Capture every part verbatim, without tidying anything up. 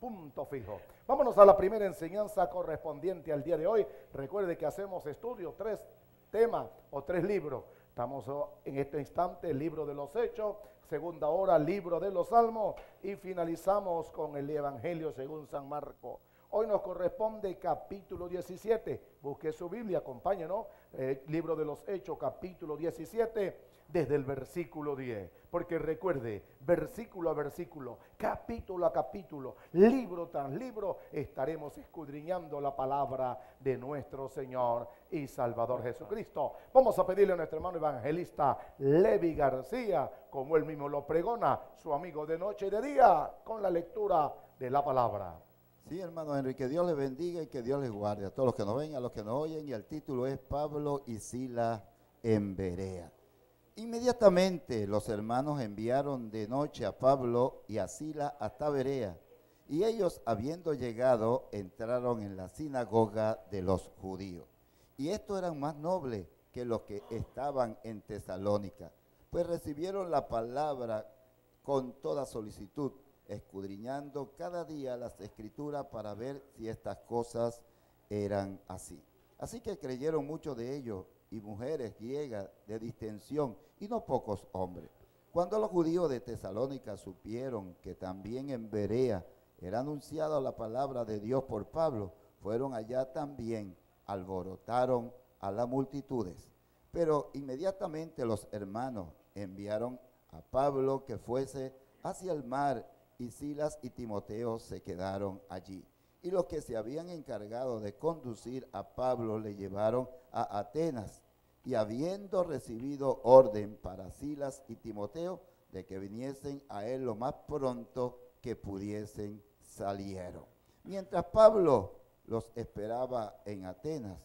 punto fijo. Vámonos a la primera enseñanza correspondiente al día de hoy. Recuerde que hacemos estudios, tres temas o tres libros. Estamos en este instante el libro de los Hechos, segunda hora libro de los Salmos y finalizamos con el Evangelio según San Marcos. Hoy nos corresponde capítulo diecisiete. Busque su Biblia, acompáñenos. Eh, libro de los Hechos, capítulo diecisiete, desde el versículo diez. Porque recuerde, versículo a versículo, capítulo a capítulo, libro tras libro, estaremos escudriñando la palabra de nuestro Señor y Salvador Jesucristo. Vamos a pedirle a nuestro hermano evangelista Levi García, como él mismo lo pregona, su amigo de noche y de día, con la lectura de la palabra. Sí, hermano Enrique, Dios les bendiga y que Dios les guarde a todos los que nos ven, a los que nos oyen, y el título es Pablo y Silas en Berea. Inmediatamente los hermanos enviaron de noche a Pablo y a Silas hasta Berea, y ellos, habiendo llegado, entraron en la sinagoga de los judíos. Y estos eran más nobles que los que estaban en Tesalónica, pues recibieron la palabra con toda solicitud, escudriñando cada día las escrituras para ver si estas cosas eran así. Así que creyeron muchos de ellos, y mujeres griegas de distensión, y no pocos hombres. Cuando los judíos de Tesalónica supieron que también en Berea era anunciada la palabra de Dios por Pablo, fueron allá también, alborotaron a las multitudes. Pero inmediatamente los hermanos enviaron a Pablo que fuese hacia el mar, y Silas y Timoteo se quedaron allí. Y los que se habían encargado de conducir a Pablo le llevaron a Atenas, y habiendo recibido orden para Silas y Timoteo de que viniesen a él lo más pronto que pudiesen, salieron. Mientras Pablo los esperaba en Atenas,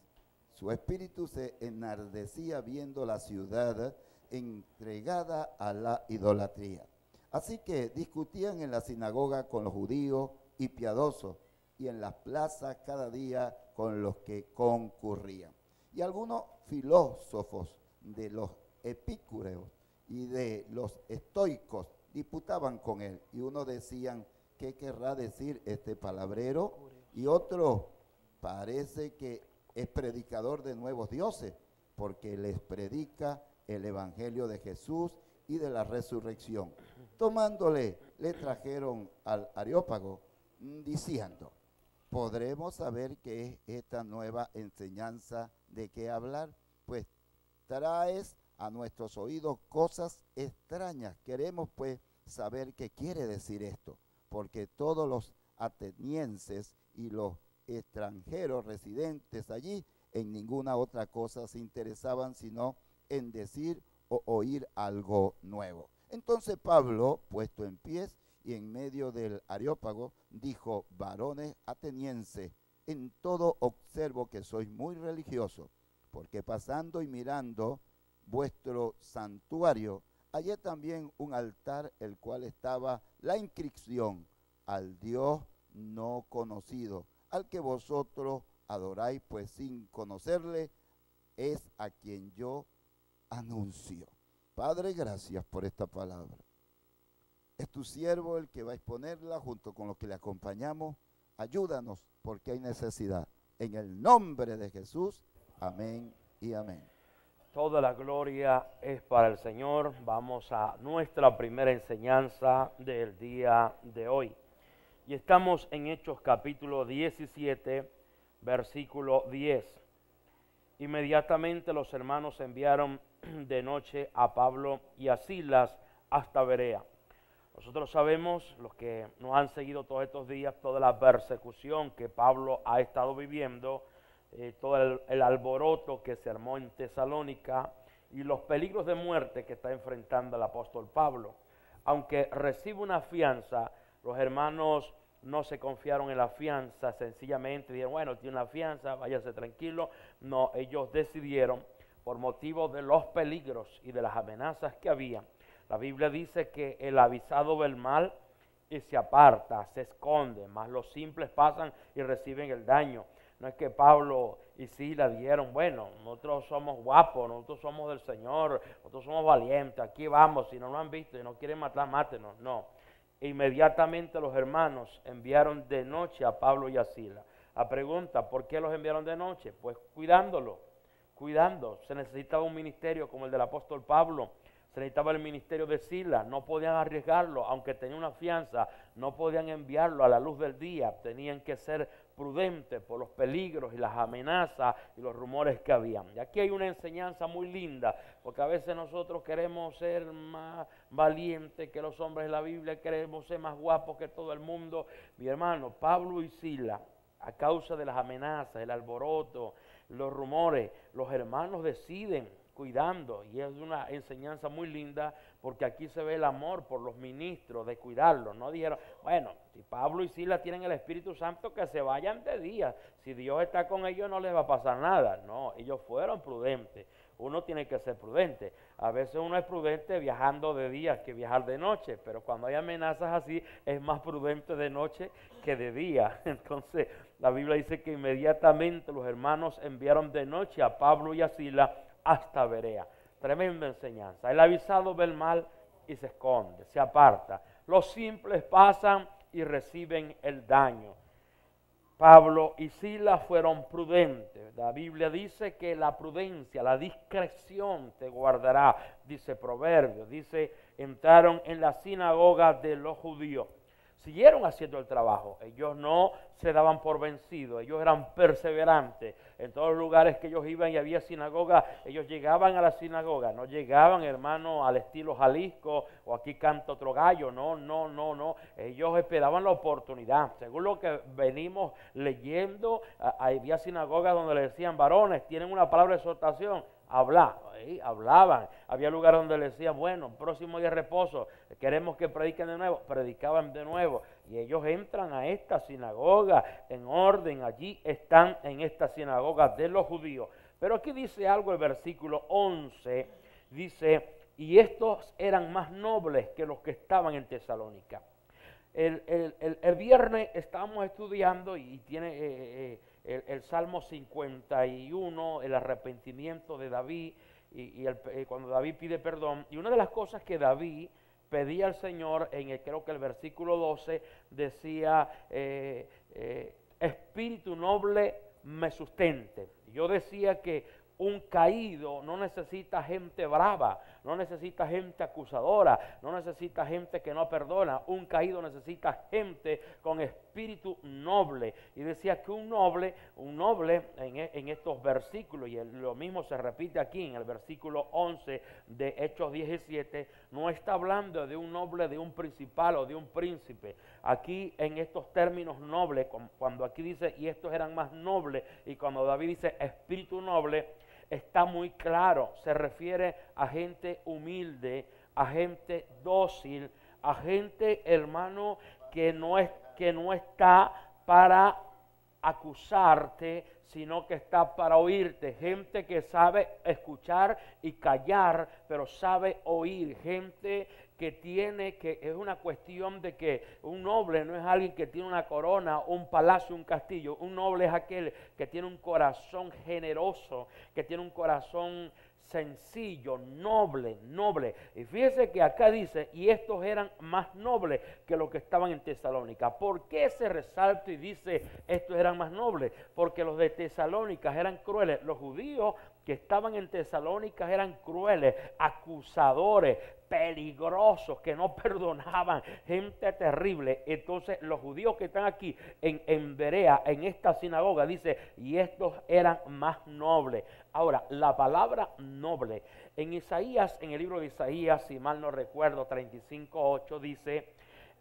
su espíritu se enardecía viendo la ciudad entregada a la idolatría. Así que discutían en la sinagoga con los judíos y piadosos, y en las plazas cada día con los que concurrían. Y algunos filósofos de los epicúreos y de los estoicos disputaban con él, y unos decían, ¿qué querrá decir este palabrero? Y otro, parece que es predicador de nuevos dioses, porque les predica el evangelio de Jesús y de la resurrección. Tomándole, le trajeron al Areópago, diciendo, ¿podremos saber qué es esta nueva enseñanza de qué hablar? Pues traes a nuestros oídos cosas extrañas. Queremos pues saber qué quiere decir esto, porque todos los atenienses y los extranjeros residentes allí en ninguna otra cosa se interesaban sino en decir o oír algo nuevo. Entonces Pablo, puesto en pie y en medio del Areópago, dijo, varones atenienses, en todo observo que sois muy religiosos, porque pasando y mirando vuestro santuario, hallé también un altar, el cual estaba la inscripción al Dios no conocido, al que vosotros adoráis, pues sin conocerle es a quien yo anuncio. Padre, gracias por esta palabra. Es tu siervo el que va a exponerla junto con los que le acompañamos. Ayúdanos porque hay necesidad. En el nombre de Jesús, amén y amén. Toda la gloria es para el Señor. Vamos a nuestra primera enseñanza del día de hoy. Y estamos en Hechos capítulo diecisiete, versículo diez. Inmediatamente los hermanos enviaron de noche a Pablo y a Silas hasta Berea. Nosotros sabemos, los que nos han seguido todos estos días, toda la persecución que Pablo ha estado viviendo, eh, todo el, el alboroto que se armó en Tesalónica y los peligros de muerte que está enfrentando el apóstol Pablo. Aunque recibe una fianza, los hermanos no se confiaron en la fianza, sencillamente dijeron, bueno, tiene una fianza, váyase tranquilo. No, ellos decidieron, por motivo de los peligros y de las amenazas que había. La Biblia dice que el avisado ve el mal y se aparta, se esconde, mas los simples pasan y reciben el daño. No es que Pablo y Silas dijeron, bueno, nosotros somos guapos, nosotros somos del Señor, nosotros somos valientes, aquí vamos, si no lo han visto y no quieren matar, mátenos. No, E inmediatamente los hermanos enviaron de noche a Pablo y a Silas. La pregunta, ¿por qué los enviaron de noche? Pues cuidándolo, cuidando. Se necesitaba un ministerio como el del apóstol Pablo, se necesitaba el ministerio de Silas, no podían arriesgarlo, aunque tenía una fianza, no podían enviarlo a la luz del día, tenían que ser prudentes por los peligros y las amenazas y los rumores que habían. Y aquí hay una enseñanza muy linda, porque a veces nosotros queremos ser más valientes que los hombres de la Biblia, queremos ser más guapos que todo el mundo. Mi hermano, Pablo y Silas, a causa de las amenazas, el alboroto, los rumores, los hermanos deciden cuidando, y es una enseñanza muy linda porque aquí se ve el amor por los ministros de cuidarlos. No dijeron, bueno, si Pablo y Silas tienen el Espíritu Santo que se vayan de día, si Dios está con ellos no les va a pasar nada. No, ellos fueron prudentes. Uno tiene que ser prudente. A veces uno es prudente viajando de día que viajar de noche, pero cuando hay amenazas así es más prudente de noche que de día. Entonces la Biblia dice que inmediatamente los hermanos enviaron de noche a Pablo y a Silas hasta Berea. Tremenda enseñanza. El avisado ve el mal y se esconde, se aparta. Los simples pasan y reciben el daño. Pablo y Silas fueron prudentes. La Biblia dice que la prudencia, la discreción te guardará, dice Proverbios. Dice, entraron en la sinagoga de los judíos. Siguieron haciendo el trabajo. Ellos no se daban por vencidos, ellos eran perseverantes. En todos los lugares que ellos iban y había sinagoga, ellos llegaban a la sinagoga. No llegaban, hermano, al estilo Jalisco o aquí canta otro gallo. No, no, no, no. Ellos esperaban la oportunidad. Según lo que venimos leyendo, había sinagogas donde le decían, varones, tienen una palabra de exhortación. Hablar, ¿eh? Hablaban. Había lugares donde les decían, bueno, próximo día de reposo, queremos que prediquen de nuevo. Predicaban de nuevo. Y ellos entran a esta sinagoga en orden. Allí están en esta sinagoga de los judíos. Pero aquí dice algo el versículo once. Dice, y estos eran más nobles que los que estaban en Tesalónica. El, el, el, el viernes estábamos estudiando y tiene... Eh, eh, El, el Salmo cincuenta y uno, el arrepentimiento de David, y, y el, eh, cuando David pide perdón. Y una de las cosas que David pedía al Señor, en el, creo que el versículo doce, decía, eh, eh, espíritu noble me sustente. Yo decía que un caído no necesita gente brava, no necesita gente acusadora, no necesita gente que no perdona. Un caído necesita gente con espíritu noble. Y decía que un noble, un noble en, en estos versículos, y el, lo mismo se repite aquí en el versículo once de Hechos diecisiete, no está hablando de un noble, de un principal o de un príncipe. Aquí en estos términos nobles, cuando aquí dice, y estos eran más nobles, y cuando David dice espíritu noble, está muy claro, se refiere a gente humilde, a gente dócil, a gente, hermano, que no es, que no está para acusarte, sino que está para oírte. Gente que sabe escuchar y callar, pero sabe oír. Gente que tiene, que es una cuestión de que un noble no es alguien que tiene una corona, un palacio, un castillo. Un noble es aquel que tiene un corazón generoso, que tiene un corazón sencillo, noble, noble. Y fíjese que acá dice, y estos eran más nobles que los que estaban en Tesalónica. ¿Por qué se resalta y dice, estos eran más nobles? Porque los de Tesalónica eran crueles. Los judíos que estaban en Tesalónica eran crueles, acusadores, peligrosos, que no perdonaban, gente terrible. Entonces los judíos que están aquí en, en Berea, en esta sinagoga, dice, y estos eran más nobles. Ahora, la palabra noble, en Isaías, en el libro de Isaías, si mal no recuerdo, treinta y cinco ocho, dice,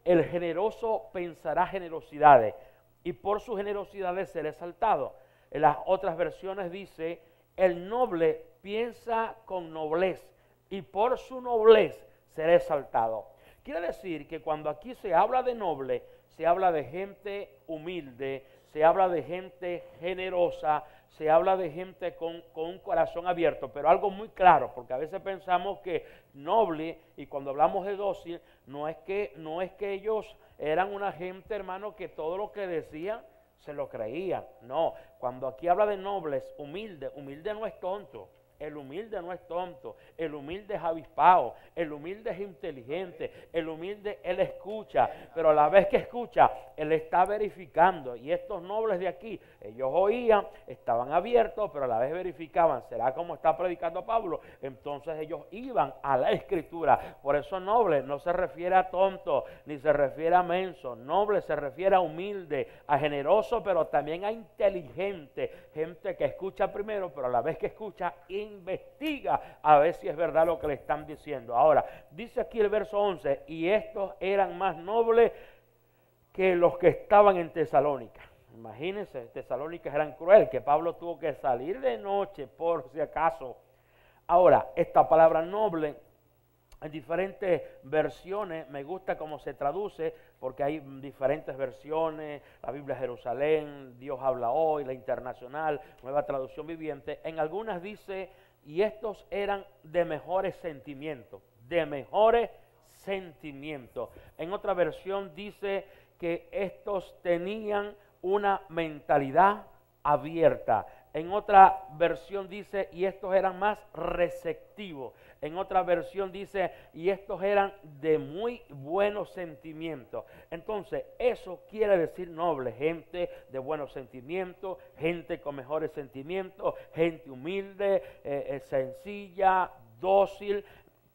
el generoso pensará generosidades, y por sus generosidades será exaltado. En las otras versiones dice, el noble piensa con nobleza, y por su noblez será exaltado. Quiere decir que cuando aquí se habla de noble, se habla de gente humilde, se habla de gente generosa, se habla de gente con, con un corazón abierto, pero algo muy claro, porque a veces pensamos que noble, y cuando hablamos de dócil, no es que, no es que ellos eran una gente, hermano, que todo lo que decían se lo creían. No, cuando aquí habla de nobles, humilde, humilde no es tonto. El humilde no es tonto, el humilde es avispado, el humilde es inteligente, el humilde, él escucha, pero a la vez que escucha, él está verificando. Y estos nobles de aquí, ellos oían, estaban abiertos, pero a la vez verificaban. ¿Será como está predicando Pablo? Entonces ellos iban a la Escritura. Por eso noble no se refiere a tonto, ni se refiere a menso. Noble se refiere a humilde, a generoso, pero también a inteligente. Gente que escucha primero, pero a la vez que escucha, investiga a ver si es verdad lo que le están diciendo. Ahora, dice aquí el verso once, y estos eran más nobles que los que estaban en Tesalónica. Imagínense, Tesalónica eran cruel, que Pablo tuvo que salir de noche por si acaso. Ahora, esta palabra noble, en diferentes versiones, me gusta cómo se traduce, porque hay diferentes versiones, la Biblia Jerusalén, Dios habla hoy, la Internacional, Nueva Traducción Viviente. En algunas dice, y estos eran de mejores sentimientos, de mejores sentimientos. En otra versión dice que estos tenían una mentalidad abierta. En otra versión dice, y estos eran más receptivos. En otra versión dice, y estos eran de muy buenos sentimientos. Entonces, eso quiere decir noble, gente de buenos sentimientos, gente con mejores sentimientos, gente humilde, eh, sencilla, dócil,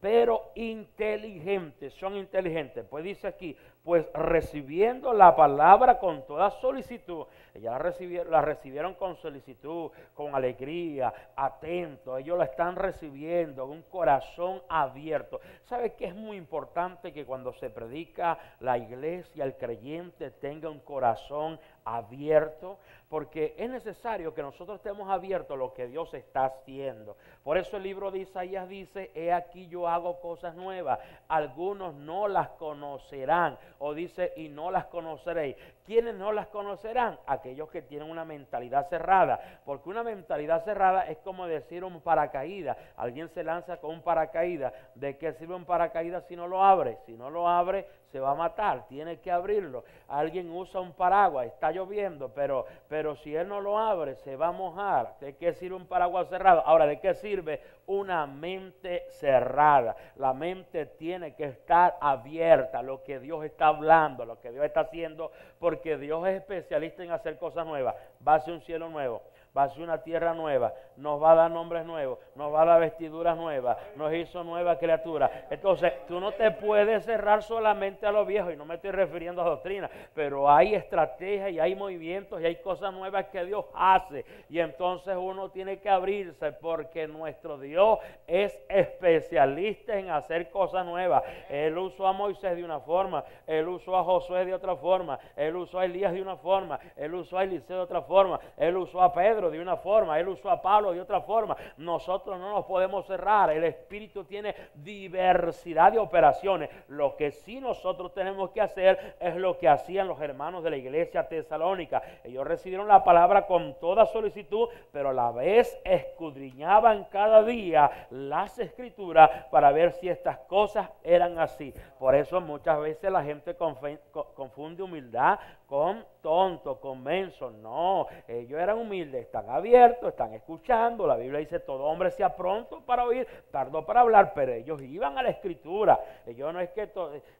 pero inteligentes, son inteligentes. Pues dice aquí, pues recibiendo la palabra con toda solicitud, ellas la recibieron, la recibieron con solicitud, con alegría, atentos, ellos la están recibiendo, un corazón abierto. ¿Sabe que es muy importante que cuando se predica la iglesia, el creyente tenga un corazón abierto? Porque es necesario que nosotros estemos abiertos a lo que Dios está haciendo. Por eso el libro de Isaías dice, he aquí yo hago cosas nuevas, algunos no las conocerán, o dice, y no las conoceréis. ¿Quiénes no las conocerán? Aquellos que tienen una mentalidad cerrada, porque una mentalidad cerrada es como decir un paracaídas. Alguien se lanza con un paracaídas, ¿de qué sirve un paracaídas si no lo abre? Si no lo abre, se va a matar, tiene que abrirlo. Alguien usa un paraguas, está lloviendo, pero, pero si él no lo abre, se va a mojar. ¿De qué sirve un paraguas cerrado? Ahora, ¿de qué sirve una mente cerrada? La mente tiene que estar abierta a lo que Dios está hablando, a lo que Dios está haciendo, porque Dios es especialista en hacer cosas nuevas. Va a ser un cielo nuevo, va a ser una tierra nueva, nos va a dar nombres nuevos, nos va a dar vestiduras nuevas, nos hizo nueva criatura. Entonces, tú no te puedes cerrar solamente a los viejos, y no me estoy refiriendo a doctrina, pero hay estrategias y hay movimientos y hay cosas nuevas que Dios hace, y entonces uno tiene que abrirse, porque nuestro Dios es especialista en hacer cosas nuevas. Él usó a Moisés de una forma, Él usó a Josué de otra forma, Él usó a Elías de una forma, Él usó a Eliseo de otra forma, Él usó a Pedro de una forma, Él usó a Pablo de otra forma. Nosotros no nos podemos cerrar. El Espíritu tiene diversidad de operaciones. Lo que sí nosotros tenemos que hacer es lo que hacían los hermanos de la iglesia tesalónica. Ellos recibieron la palabra con toda solicitud, pero a la vez escudriñaban cada día las Escrituras para ver si estas cosas eran así. Por eso muchas veces la gente confunde humildad con tonto, con menso. No, ellos eran humildes, están abiertos, están escuchando. La Biblia dice, todo hombre sea pronto para oír, tardó para hablar, pero ellos iban a la Escritura. Ellos no es que,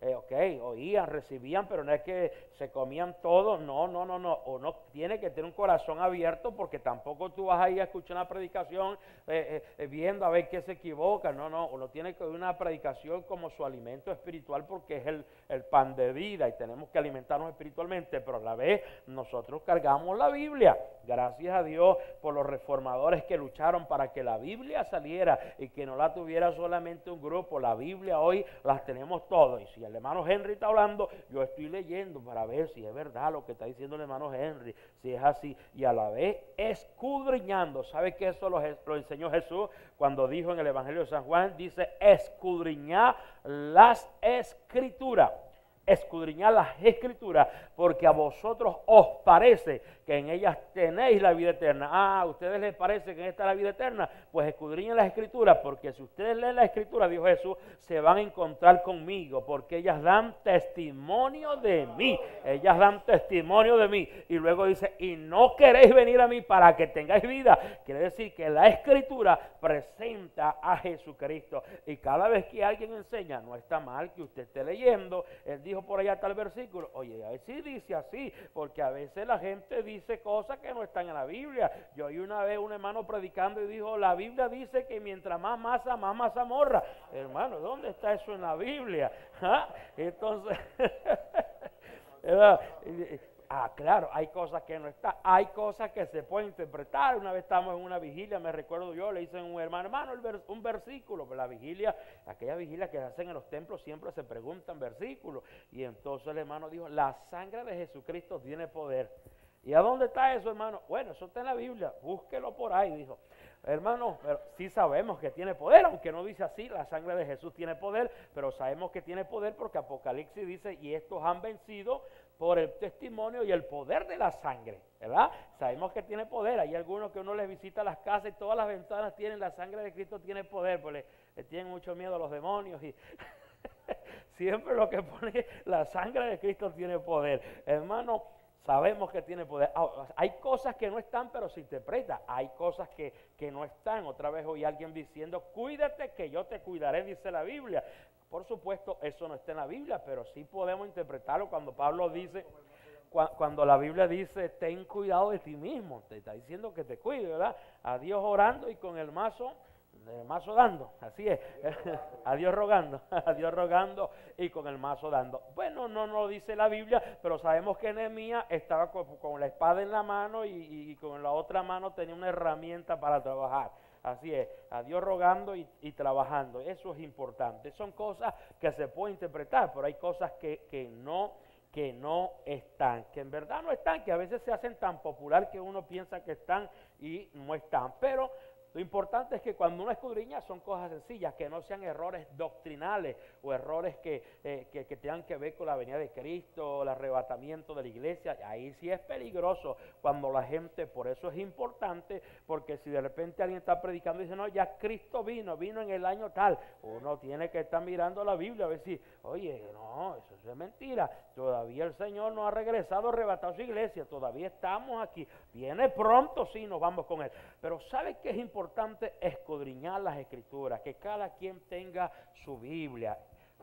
eh, ok, oían, recibían, pero no es que se comían todo. No, no, no, no. Uno tiene que tener un corazón abierto, porque tampoco tú vas ahí a escuchar una predicación eh, eh, viendo a ver qué se equivoca. No, no, uno tiene que oír una predicación como su alimento espiritual, porque es el, el pan de vida y tenemos que alimentarnos espiritualmente. Pero a la vez nosotros cargamos la Biblia. Gracias a Dios por los reformadores que lucharon para que la Biblia saliera y que no la tuviera solamente un grupo. La Biblia hoy las tenemos todos. Y si el hermano Henry está hablando, yo estoy leyendo para ver si es verdad lo que está diciendo el hermano Henry, si es así. Y a la vez escudriñando. ¿Sabe que eso lo, lo enseñó Jesús cuando dijo en el Evangelio de San Juan? Dice, escudriñar las Escrituras. escudriñad las Escrituras, porque a vosotros os parece que en ellas tenéis la vida eterna. Ah, ¿a ustedes les parece que en esta es la vida eterna? Pues escudriñen las Escrituras, porque si ustedes leen las Escrituras, dijo Jesús, se van a encontrar conmigo, porque ellas dan testimonio de mí. Ellas dan testimonio de mí. Y luego dice, y no queréis venir a mí para que tengáis vida. Quiere decir que la Escritura presenta a Jesucristo. Y cada vez que alguien enseña, no está mal que usted esté leyendo, él dijo por allá tal versículo, oye, a ver si dice así, porque a veces la gente dice cosas que no están en la Biblia. Yo oí una vez un hermano predicando y dijo, la Biblia dice que mientras más masa, más masa morra. Hermano, ¿dónde está eso en la Biblia? ¿Ah? Entonces, ah, claro, hay cosas que no están, hay cosas que se pueden interpretar. Una vez estábamos en una vigilia, me recuerdo yo, le hice a un hermano, hermano, el vers, un versículo, la vigilia, aquella vigilia que hacen en los templos siempre se preguntan versículos, y entonces el hermano dijo, la sangre de Jesucristo tiene poder. ¿Y a dónde está eso, hermano? Bueno, eso está en la Biblia, búsquelo por ahí, dijo. Hermano, pero sí sabemos que tiene poder, aunque no dice así, la sangre de Jesús tiene poder, pero sabemos que tiene poder porque Apocalipsis dice, y estos han vencido por el testimonio y el poder de la sangre, ¿verdad? Sabemos que tiene poder. Hay algunos que uno les visita las casas y todas las ventanas tienen, la sangre de Cristo tiene poder, pues le, le tienen mucho miedo a los demonios y... siempre lo que pone, la sangre de Cristo tiene poder. Hermano, sabemos que tiene poder. Hay cosas que no están, pero se interpreta. Hay cosas que, que no están. Otra vez oí alguien diciendo, cuídate que yo te cuidaré, dice la Biblia. Por supuesto, eso no está en la Biblia, pero sí podemos interpretarlo cuando Pablo dice, cuando la Biblia dice, ten cuidado de ti mismo. Te está diciendo que te cuide, ¿verdad? A Dios orando y con el mazo... el mazo dando, así es, a Dios rogando, a Dios rogando y con el mazo dando. Bueno, no nos lo dice la Biblia, pero sabemos que Nehemías estaba con, con la espada en la mano y, y con la otra mano tenía una herramienta para trabajar. Así es, a Dios rogando y, y trabajando, eso es importante. Son cosas que se pueden interpretar, pero hay cosas que, que no que no están, que en verdad no están, que a veces se hacen tan popular que uno piensa que están y no están, pero... lo importante es que cuando uno escudriña son cosas sencillas, que no sean errores doctrinales o errores que, eh, que, que tengan que ver con la venida de Cristo, el arrebatamiento de la iglesia. Ahí sí es peligroso cuando la gente, por eso es importante, porque si de repente alguien está predicando y dice, no, ya Cristo vino, vino en el año tal, uno tiene que estar mirando la Biblia a ver si, oye, no, eso es mentira, todavía el Señor no ha regresado, arrebatado a su iglesia, todavía estamos aquí, viene pronto, sí, nos vamos con él. Pero ¿sabes qué es importante? Importante escudriñar las Escrituras, que cada quien tenga su Biblia.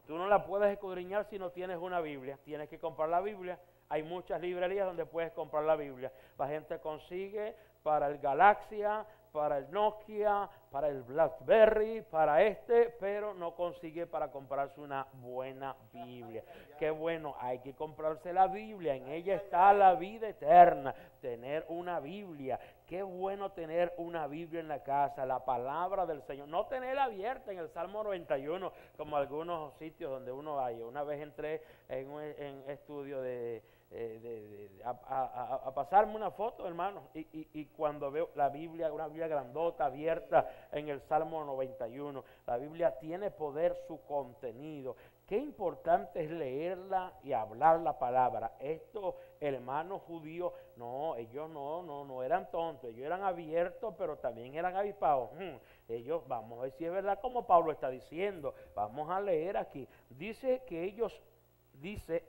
Tú no la puedes escudriñar si no tienes una Biblia, tienes que comprar la Biblia. Hay muchas librerías donde puedes comprar la Biblia. La gente consigue para el Galaxia, para el Nokia, para el BlackBerry, para este, pero no consigue para comprarse una buena Biblia. Qué bueno, hay que comprarse la Biblia, en ella está la vida eterna, tener una Biblia. Qué bueno tener una Biblia en la casa, la palabra del Señor, no tenerla abierta en el Salmo noventa y uno, como algunos sitios donde uno hay. Una vez entré en un en estudio de, de, de, de a, a, a pasarme una foto, hermano, y, y, y cuando veo la Biblia, una Biblia grandota, abierta en el Salmo noventa y uno, la Biblia tiene poder, su contenido. Qué importante es leerla y hablar la palabra. Estos hermanos judíos, no, ellos no, no, no eran tontos, ellos eran abiertos, pero también eran avispados. Hmm, ellos, vamos a ver si es verdad como Pablo está diciendo, vamos a leer aquí. Dice que ellos, dice,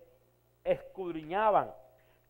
escudriñaban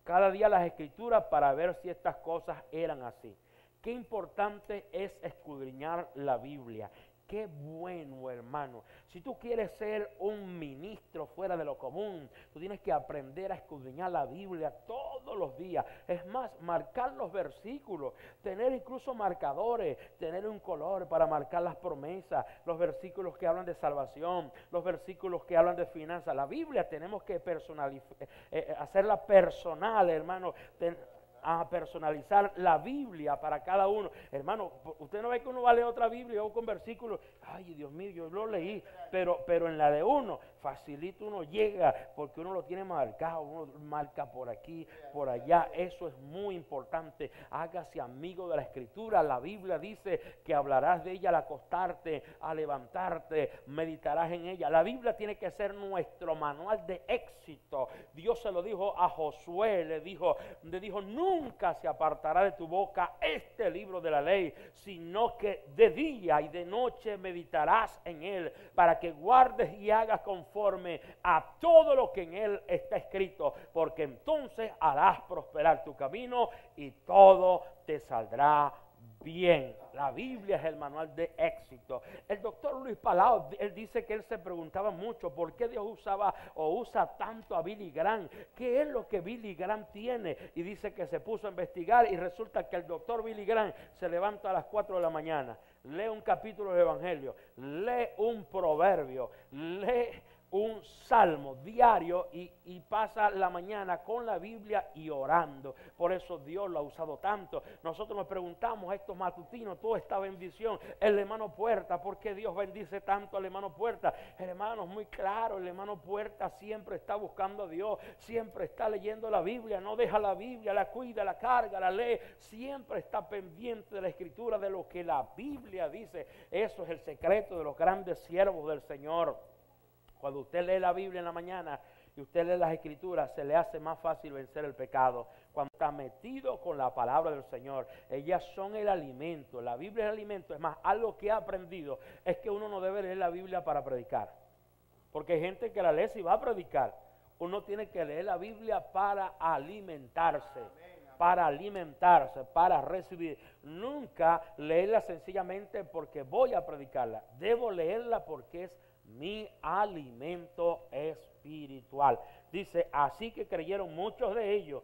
cada día las Escrituras para ver si estas cosas eran así. Qué importante es escudriñar la Biblia. Qué bueno, hermano. Si tú quieres ser un ministro fuera de lo común, tú tienes que aprender a escudriñar la Biblia todos los días. Es más, marcar los versículos, tener incluso marcadores, tener un color para marcar las promesas, los versículos que hablan de salvación, los versículos que hablan de finanzas. La Biblia tenemos que personalizar, eh, hacerla personal, hermano. Ten a personalizar la Biblia para cada uno. Hermano, usted no ve que uno va a leer otra Biblia o con versículos, ay Dios mío, yo lo leí, pero, pero en la de uno, facilito uno llega porque uno lo tiene marcado, uno marca por aquí, por allá. Eso es muy importante. Hágase amigo de la Escritura. La Biblia dice que hablarás de ella al acostarte, al levantarte, meditarás en ella. La Biblia tiene que ser nuestro manual de éxito. Dios se lo dijo a Josué, le dijo, le dijo, nunca se apartará de tu boca este libro de la ley, sino que de día y de noche meditarás en él, para que guardes y hagas conforme a todo lo que en él está escrito, porque entonces harás prosperar tu camino y todo te saldrá bien. La Biblia es el manual de éxito. El doctor Luis Palau, él dice que él se preguntaba mucho por qué Dios usaba o usa tanto a Billy Graham. ¿Qué es lo que Billy Graham tiene? Y dice que se puso a investigar y resulta que el doctor Billy Graham se levanta a las cuatro de la mañana, lee un capítulo del Evangelio, lee un proverbio, lee un salmo diario y, y pasa la mañana con la Biblia y orando. Por eso Dios lo ha usado tanto. Nosotros nos preguntamos estos matutinos, toda esta bendición, el hermano Puerta, ¿por qué Dios bendice tanto al hermano Puerta? El hermano es muy claro, el hermano Puerta siempre está buscando a Dios, siempre está leyendo la Biblia, no deja la Biblia, la cuida, la carga, la lee, siempre está pendiente de la Escritura, de lo que la Biblia dice. Eso es el secreto de los grandes siervos del Señor. Cuando usted lee la Biblia en la mañana y usted lee las Escrituras, se le hace más fácil vencer el pecado. Cuando está metido con la palabra del Señor, ellas son el alimento. La Biblia es el alimento. Es más, algo que he aprendido es que uno no debe leer la Biblia para predicar, porque hay gente que la lee si va a predicar. Uno tiene que leer la Biblia para alimentarse. Amén. Para alimentarse, para recibir. Nunca leerla sencillamente porque voy a predicarla. Debo leerla porque es mi alimento espiritual. Dice, así que creyeron muchos de ellos.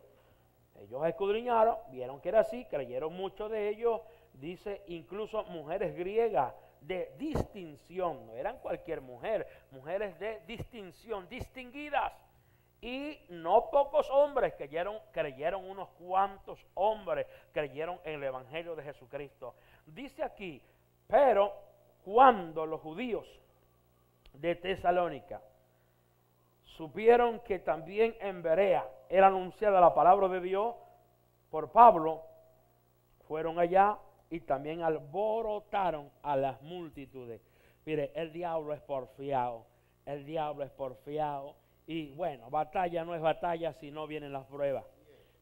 Ellos escudriñaron, vieron que era así, creyeron muchos de ellos. Dice, incluso mujeres griegas de distinción, no eran cualquier mujer, mujeres de distinción, distinguidas. Y no pocos hombres creyeron, creyeron unos cuantos hombres creyeron en el Evangelio de Jesucristo. Dice aquí, pero cuando los judíos de Tesalónica supieron que también en Berea era anunciada la palabra de Dios por Pablo, fueron allá y también alborotaron a las multitudes. Mire, el diablo es porfiado, el diablo es porfiado. Y bueno, batalla no es batalla si no vienen las pruebas,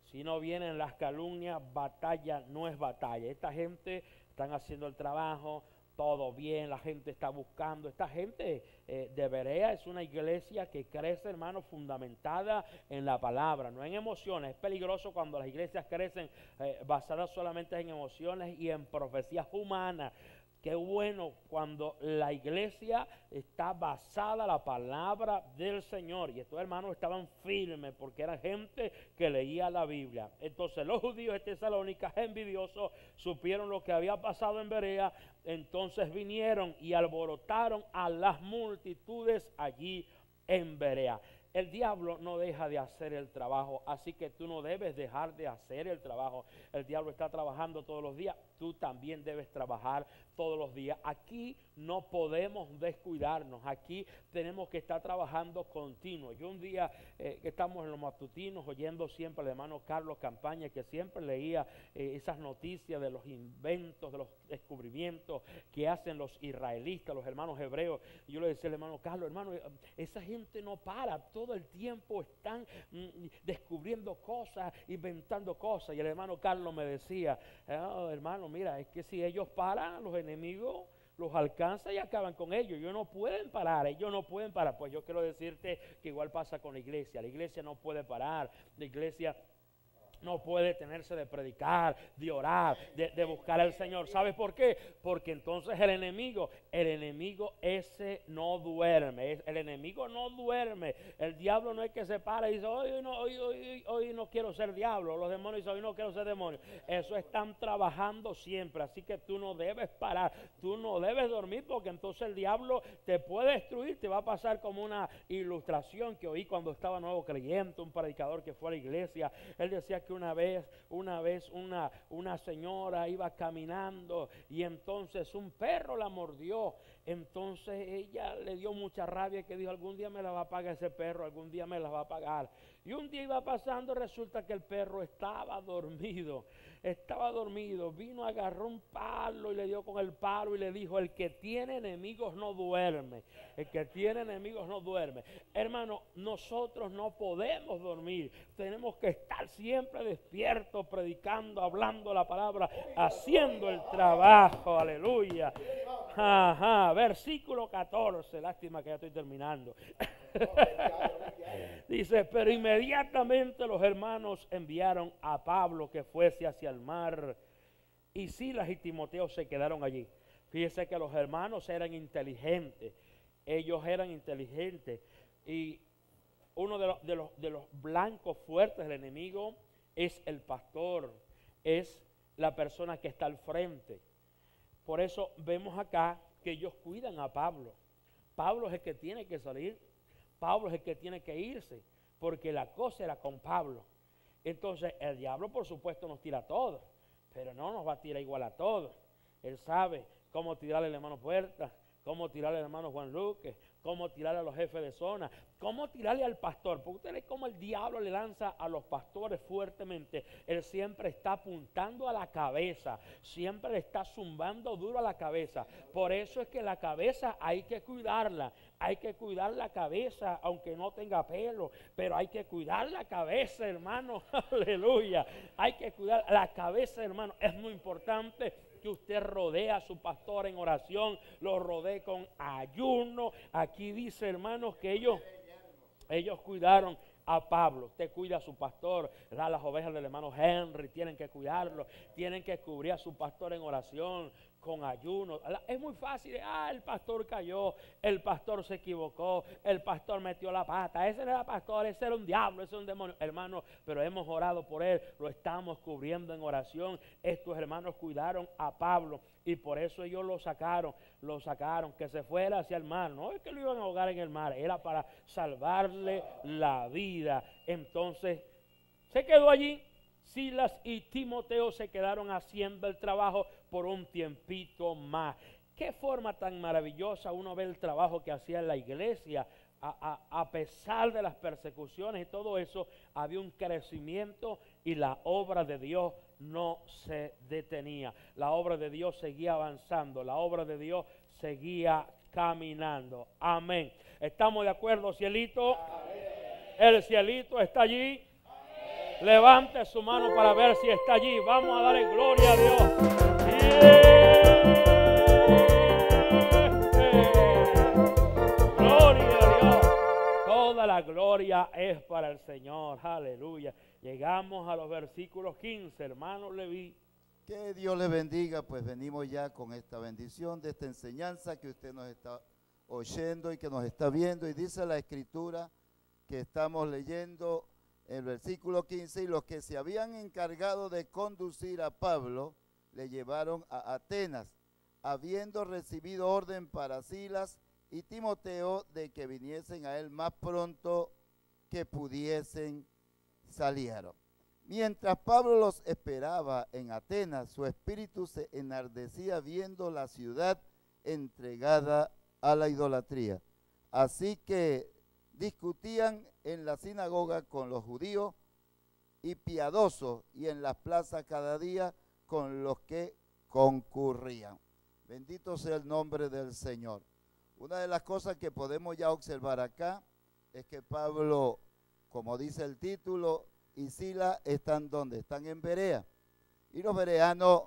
si no vienen las calumnias. Batalla no es batalla. Esta gente están haciendo el trabajo, todo bien, la gente está buscando. Esta gente eh, de Berea es una iglesia que crece, hermano, fundamentada en la palabra, no en emociones. Es peligroso cuando las iglesias crecen eh, basadas solamente en emociones y en profecías humanas. Qué bueno cuando la iglesia está basada en la palabra del Señor. Y estos hermanos estaban firmes porque eran gente que leía la Biblia. Entonces los judíos de Tesalónica, envidiosos, supieron lo que había pasado en Berea. Entonces vinieron y alborotaron a las multitudes allí en Berea. El diablo no deja de hacer el trabajo, así que tú no debes dejar de hacer el trabajo. El diablo está trabajando todos los días, tú también debes trabajar todos los días. Aquí no podemos descuidarnos, aquí tenemos que estar trabajando continuo. Yo un día eh, que estamos en los matutinos oyendo siempre al hermano Carlos Campaña, que siempre leía eh, esas noticias de los inventos, de los descubrimientos que hacen los israelitas, los hermanos hebreos. Yo le decía al hermano Carlos, hermano, esa gente no para, todo el tiempo están mm, descubriendo cosas, inventando cosas. Y el hermano Carlos me decía, oh, hermano, mira, es que si ellos paran, los enemigos los alcanzan y acaban con ellos. Ellos no pueden parar, ellos no pueden parar. Pues yo quiero decirte que igual pasa con la iglesia. La iglesia no puede parar, la iglesia no puede detenerse de predicar, de orar, de, de buscar al Señor. ¿Sabes por qué? Porque entonces el enemigo, el enemigo ese no duerme. El enemigo no duerme. El diablo no es que se para y dice, hoy, hoy, no, hoy, hoy, hoy no quiero ser diablo. Los demonios dicen, hoy no quiero ser demonio. Eso están trabajando siempre. Así que tú no debes parar, tú no debes dormir, porque entonces el diablo te puede destruir. Te va a pasar como una ilustración que oí cuando estaba nuevo creyente, un predicador que fue a la iglesia. Él decía que una vez, una vez una, una señora iba caminando y entonces un perro la mordió. Entonces ella le dio mucha rabia, que dijo: algún día me la va a pagar ese perro, algún día me la va a pagar. Y un día iba pasando, resulta que el perro estaba dormido, estaba dormido. Vino, agarró un palo y le dio con el palo y le dijo: el que tiene enemigos no duerme, el que tiene enemigos no duerme. Hermano, nosotros no podemos dormir, tenemos que estar siempre despiertos, predicando, hablando la palabra, haciendo el trabajo, aleluya. Ajá, versículo catorce, lástima que ya estoy terminando. Dice: pero inmediatamente los hermanos enviaron a Pablo que fuese hacia el mar, y Silas y Timoteo se quedaron allí. Fíjese que los hermanos eran inteligentes, ellos eran inteligentes, y uno de los, de los, de los blancos fuertes del enemigo es el pastor, es la persona que está al frente. Por eso vemos acá que ellos cuidan a Pablo. Pablo es el que tiene que salir, Pablo es el que tiene que irse, porque la cosa era con Pablo. Entonces el diablo, por supuesto, nos tira a todos, pero no nos va a tirar igual a todos. Él sabe cómo tirarle al hermano Puertas, cómo tirarle al hermano Juan Luque, cómo tirarle a los jefes de zona, cómo tirarle al pastor. Porque ustedes, como el diablo le lanza a los pastores fuertemente, él siempre está apuntando a la cabeza, siempre le está zumbando duro a la cabeza. Por eso es que la cabeza hay que cuidarla, hay que cuidar la cabeza, aunque no tenga pelo, pero hay que cuidar la cabeza, hermano, aleluya. Hay que cuidar la cabeza, hermano, es muy importante que usted rodea a su pastor en oración, lo rodee con ayuno. Aquí dice, hermanos, que ellos, ellos cuidaron a Pablo. Usted cuida a su pastor, ¿verdad? Las ovejas del hermano Henry tienen que cuidarlo, tienen que cubrir a su pastor en oración, con ayuno. Es muy fácil: ah, el pastor cayó, el pastor se equivocó, el pastor metió la pata, ese no era pastor, ese era un diablo, ese era un demonio. Hermano, pero hemos orado por él, lo estamos cubriendo en oración. Estos hermanos cuidaron a Pablo, y por eso ellos lo sacaron, lo sacaron, que se fuera hacia el mar. No es que lo iban a ahogar en el mar, era para salvarle la vida. Entonces se quedó allí. Silas y Timoteo se quedaron haciendo el trabajo por un tiempito más. Qué forma tan maravillosa uno ve el trabajo que hacía la iglesia. A, a, a pesar de las persecuciones y todo eso, había un crecimiento y la obra de Dios no se detenía. La obra de Dios seguía avanzando, la obra de Dios seguía caminando. Amén. ¿Estamos de acuerdo, cielito? Amén. El cielito está allí. Levante su mano para ver si está allí. Vamos a darle gloria a Dios. ¡Sí! Gloria a Dios. Toda la gloria es para el Señor. Aleluya. Llegamos a los versículos quince, hermano Levi. Que Dios le bendiga. Pues venimos ya con esta bendición de esta enseñanza que usted nos está oyendo y que nos está viendo. Y dice la escritura que estamos leyendo, el versículo quince: y los que se habían encargado de conducir a Pablo le llevaron a Atenas, habiendo recibido orden para Silas y Timoteo de que viniesen a él más pronto que pudiesen, salieron. Mientras Pablo los esperaba en Atenas, su espíritu se enardecía viendo la ciudad entregada a la idolatría. Así que discutían en la sinagoga con los judíos y piadosos, y en las plazas cada día con los que concurrían. Bendito sea el nombre del Señor. Una de las cosas que podemos ya observar acá es que Pablo, como dice el título, y Sila están donde, están en Berea. Y los bereanos,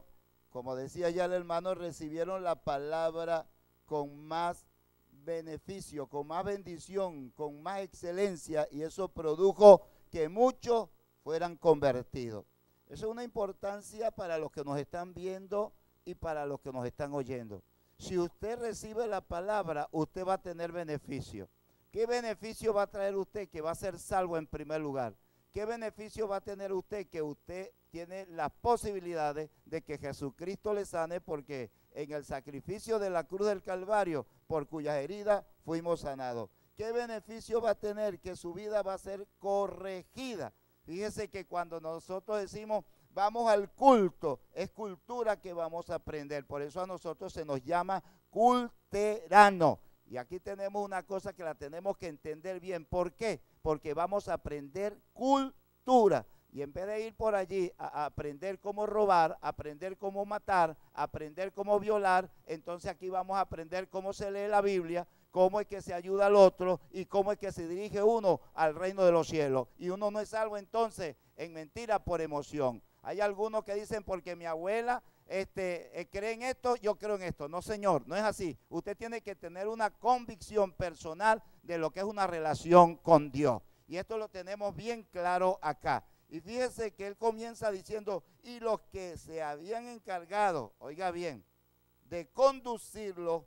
como decía ya el hermano, recibieron la palabra con más beneficio, con más bendición, con más excelencia, y eso produjo que muchos fueran convertidos. Eso es una importancia para los que nos están viendo y para los que nos están oyendo. Si usted recibe la palabra, usted va a tener beneficio. ¿Qué beneficio va a traer usted? Que va a ser salvo en primer lugar. ¿Qué beneficio va a tener usted? Que usted tiene las posibilidades de que Jesucristo le sane, porque en el sacrificio de la cruz del Calvario, por cuyas heridas fuimos sanados. ¿Qué beneficio va a tener? Que su vida va a ser corregida. Fíjese que cuando nosotros decimos vamos al culto, es cultura que vamos a aprender. Por eso a nosotros se nos llama culto. veterano. Y aquí tenemos una cosa que la tenemos que entender bien. ¿Por qué? Porque vamos a aprender cultura. Y en vez de ir por allí a, a aprender cómo robar, aprender cómo matar, aprender cómo violar, entonces aquí vamos a aprender cómo se lee la Biblia, cómo es que se ayuda al otro y cómo es que se dirige uno al reino de los cielos. Y uno no es salvo entonces en mentira por emoción. Hay algunos que dicen porque mi abuela este, eh, cree en esto, yo creo en esto. No, señor, no es así. Usted tiene que tener una convicción personal de lo que es una relación con Dios. Y esto lo tenemos bien claro acá. Y fíjese que él comienza diciendo, y los que se habían encargado, oiga bien, de conducirlo,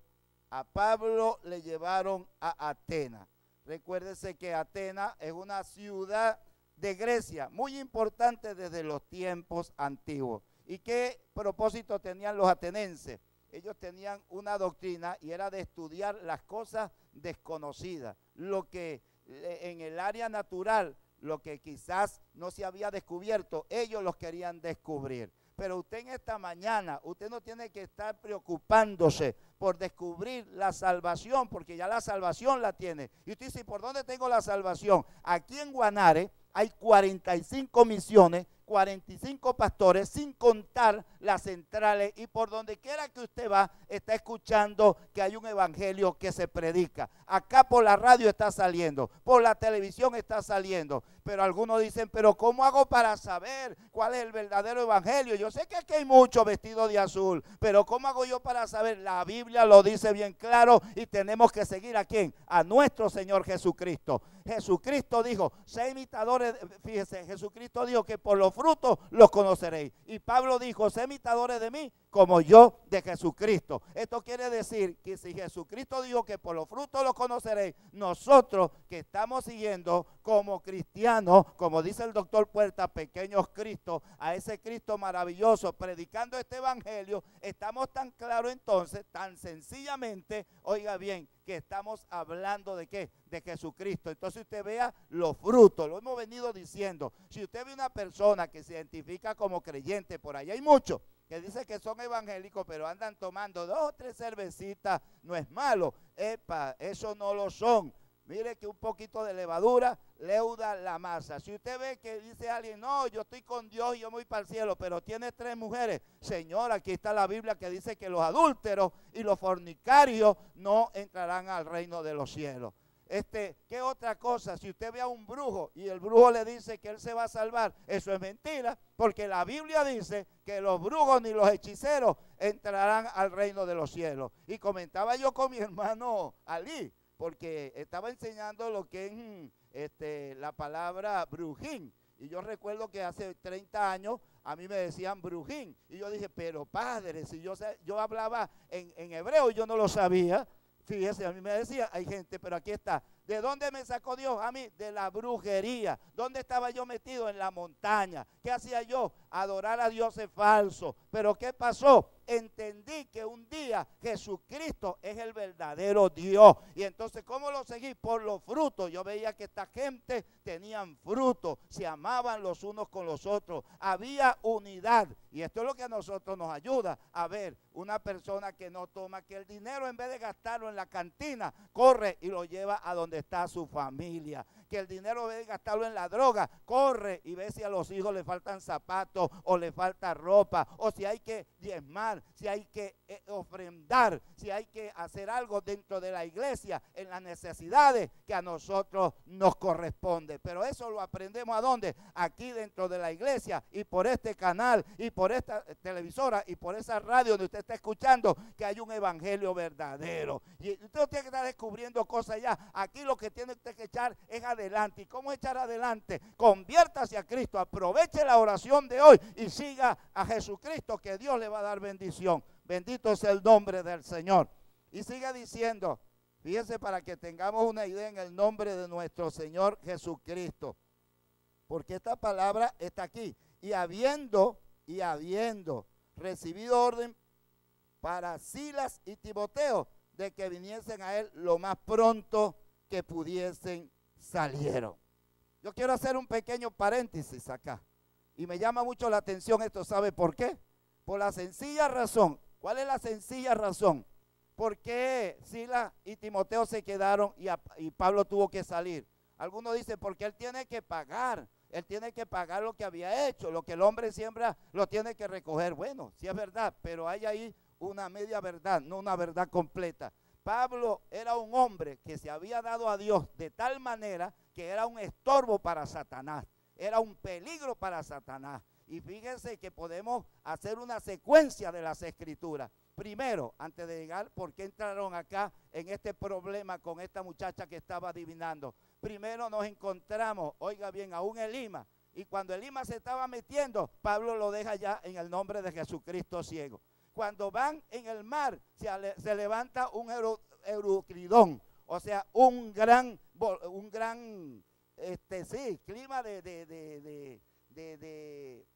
a Pablo le llevaron a Atenas. Recuérdese que Atenas es una ciudad de Grecia, muy importante desde los tiempos antiguos. ¿Y qué propósito tenían los atenienses? Ellos tenían una doctrina y era de estudiar las cosas desconocidas, lo que en el área natural, lo que quizás no se había descubierto, ellos los querían descubrir. Pero usted en esta mañana, usted no tiene que estar preocupándose por descubrir la salvación, porque ya la salvación la tiene. Y usted dice, ¿por dónde tengo la salvación? Aquí en Guanare hay cuarenta y cinco misiones, cuarenta y cinco pastores, sin contar las centrales, y por donde quiera que usted va, está escuchando que hay un evangelio que se predica. Acá por la radio está saliendo, por la televisión está saliendo, pero algunos dicen, pero ¿cómo hago para saber cuál es el verdadero evangelio? Yo sé que aquí hay muchos vestidos de azul, pero ¿cómo hago yo para saber? La Biblia lo dice bien claro y tenemos que seguir ¿a quién? A nuestro Señor Jesucristo. Jesucristo dijo, sé imitadores, fíjese, Jesucristo dijo que por los frutos los conoceréis. Y Pablo dijo, sé imitadores de mí como yo de Jesucristo. Esto quiere decir que si Jesucristo dijo que por los frutos los conoceréis, nosotros que estamos siguiendo como cristianos, como dice el doctor Puertas, pequeños Cristos, a ese Cristo maravilloso, predicando este evangelio, estamos tan claros entonces, tan sencillamente, oiga bien, que estamos hablando de qué, de Jesucristo. Entonces usted vea los frutos, lo hemos venido diciendo. Si usted ve una persona que se identifica como creyente, por ahí hay muchos que dicen que son evangélicos, pero andan tomando dos o tres cervecitas, no es malo, epa, eso no lo son. Mire que un poquito de levadura leuda la masa. Si usted ve que dice alguien, no, yo estoy con Dios y yo voy para el cielo, pero tiene tres mujeres. Señor, aquí está la Biblia que dice que los adúlteros y los fornicarios no entrarán al reino de los cielos. Este, ¿qué otra cosa? Si usted ve a un brujo y el brujo le dice que él se va a salvar, eso es mentira, porque la Biblia dice que los brujos ni los hechiceros entrarán al reino de los cielos. Y comentaba yo con mi hermano Ali, porque estaba enseñando lo que es este, la palabra brujín. Y yo recuerdo que hace treinta años a mí me decían brujín. Y yo dije, pero padre, si yo, yo hablaba en, en hebreo y yo no lo sabía. Fíjese, a mí me decía, hay gente, pero aquí está. ¿De dónde me sacó Dios? A mí, de la brujería. ¿Dónde estaba yo metido? En la montaña. ¿Qué hacía yo? Adorar a dioses falsos. ¿Pero qué pasó? Entendí que un día Jesucristo es el verdadero Dios. Y entonces, ¿cómo lo seguí? Por los frutos. Yo veía que esta gente tenían frutos, se amaban los unos con los otros. Había unidad. Y esto es lo que a nosotros nos ayuda a ver una persona que no toma, que el dinero en vez de gastarlo en la cantina, corre y lo lleva a donde está su familia, que el dinero debe gastarlo en la droga, corre y ve si a los hijos le faltan zapatos o le falta ropa, o si hay que diezmar, si hay que ofrendar, si hay que hacer algo dentro de la iglesia, en las necesidades que a nosotros nos corresponde. Pero eso lo aprendemos ¿a dónde? Aquí dentro de la iglesia y por este canal y por esta televisora y por esa radio donde usted está escuchando que hay un evangelio verdadero. Y usted no tiene que estar descubriendo cosas ya, aquí lo que tiene usted que echar es a adelante. ¿Y cómo echar adelante? Conviértase a Cristo, aproveche la oración de hoy y siga a Jesucristo, que Dios le va a dar bendición. Bendito es el nombre del Señor. Y siga diciendo, fíjense, para que tengamos una idea, en el nombre de nuestro Señor Jesucristo, porque esta palabra está aquí. Y habiendo, y habiendo recibido orden para Silas y Timoteo de que viniesen a él lo más pronto que pudiesen, salieron. Yo quiero hacer un pequeño paréntesis acá, y me llama mucho la atención esto. ¿Sabe por qué? Por la sencilla razón. ¿Cuál es la sencilla razón? ¿Por qué Silas y Timoteo se quedaron y, a, y Pablo tuvo que salir? Algunos dicen, porque él tiene que pagar, él tiene que pagar lo que había hecho, lo que el hombre siembra lo tiene que recoger. Bueno, sí es verdad, pero hay ahí una media verdad, no una verdad completa. Pablo era un hombre que se había dado a Dios de tal manera que era un estorbo para Satanás, era un peligro para Satanás. Y fíjense que podemos hacer una secuencia de las Escrituras. Primero, antes de llegar, ¿por qué entraron acá en este problema con esta muchacha que estaba adivinando? Primero nos encontramos, oiga bien, a un Elima. Y cuando Elima se estaba metiendo, Pablo lo deja ya en el nombre de Jesucristo ciego. Cuando van en el mar, se, ale, se levanta un eurocridón, o sea, un gran, un gran este, sí, clima de, de, de, de, de, de,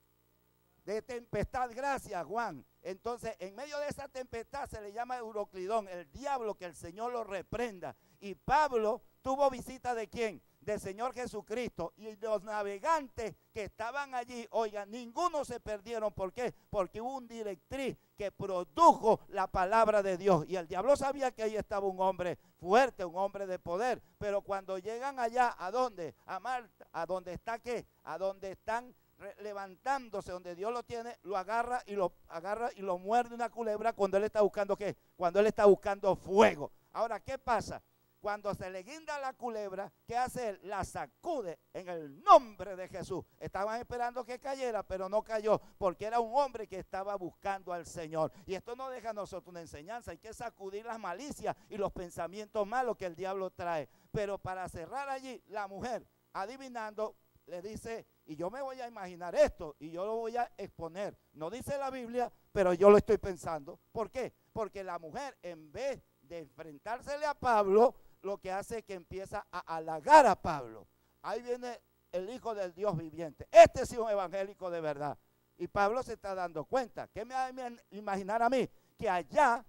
de tempestad, gracias Juan. Entonces, en medio de esa tempestad se le llama eurocridón, el diablo, que el Señor lo reprenda. Y Pablo tuvo visita de ¿quién? Del Señor Jesucristo, y los navegantes que estaban allí, oigan, ninguno se perdieron. ¿Por qué? Porque hubo un directriz que produjo la palabra de Dios, y el diablo sabía que ahí estaba un hombre fuerte, un hombre de poder. Pero cuando llegan allá, ¿a dónde? A Marta, ¿a dónde está qué? A donde están levantándose, donde Dios lo tiene, lo agarra y lo agarra y lo muerde una culebra cuando él está buscando ¿qué? Cuando él está buscando fuego. Ahora, ¿qué pasa? Cuando se le guinda la culebra, ¿qué hace él? La sacude en el nombre de Jesús. Estaban esperando que cayera, pero no cayó, porque era un hombre que estaba buscando al Señor. Y esto nos deja a nosotros una enseñanza. Hay que sacudir las malicias y los pensamientos malos que el diablo trae. Pero para cerrar allí, la mujer, adivinando, le dice, y yo me voy a imaginar esto, y yo lo voy a exponer. No dice la Biblia, pero yo lo estoy pensando. ¿Por qué? Porque la mujer, en vez de enfrentársele a Pablo, lo que hace es que empieza a halagar a Pablo. Ahí viene el hijo del Dios viviente. Este sí es un evangélico de verdad. Y Pablo se está dando cuenta. ¿Qué me hace imaginar a mí? Que allá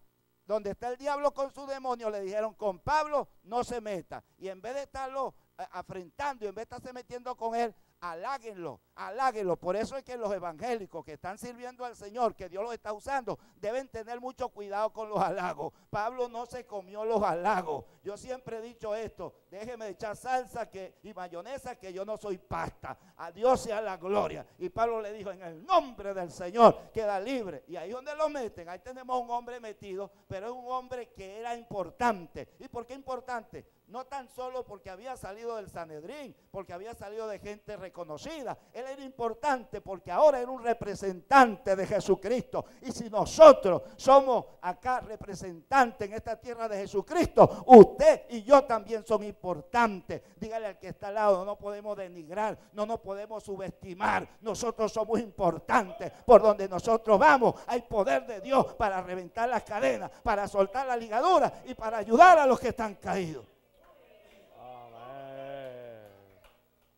donde está el diablo con su demonio le dijeron, con Pablo no se meta. Y en vez de estarlo afrentando, y en vez de estarse metiendo con él, haláguenlo, haláguenlo. Por eso es que los evangélicos que están sirviendo al Señor, que Dios los está usando, deben tener mucho cuidado con los halagos. Pablo no se comió los halagos. Yo siempre he dicho esto, déjeme echar salsa que, y mayonesa, que yo no soy pasta. A Dios sea la gloria. Y Pablo le dijo, en el nombre del Señor, queda libre. Y ahí donde lo meten, ahí tenemos un hombre metido, pero es un hombre que era importante. ¿Y por qué importante? No tan solo porque había salido del Sanedrín, porque había salido de gente reconocida. Él era importante porque ahora era un representante de Jesucristo. Y si nosotros somos acá representantes en esta tierra de Jesucristo, usted y yo también son importantes. Dígale al que está al lado, no nos podemos denigrar, no nos podemos subestimar. Nosotros somos importantes. Por donde nosotros vamos hay poder de Dios para reventar las cadenas, para soltar la ligadura y para ayudar a los que están caídos.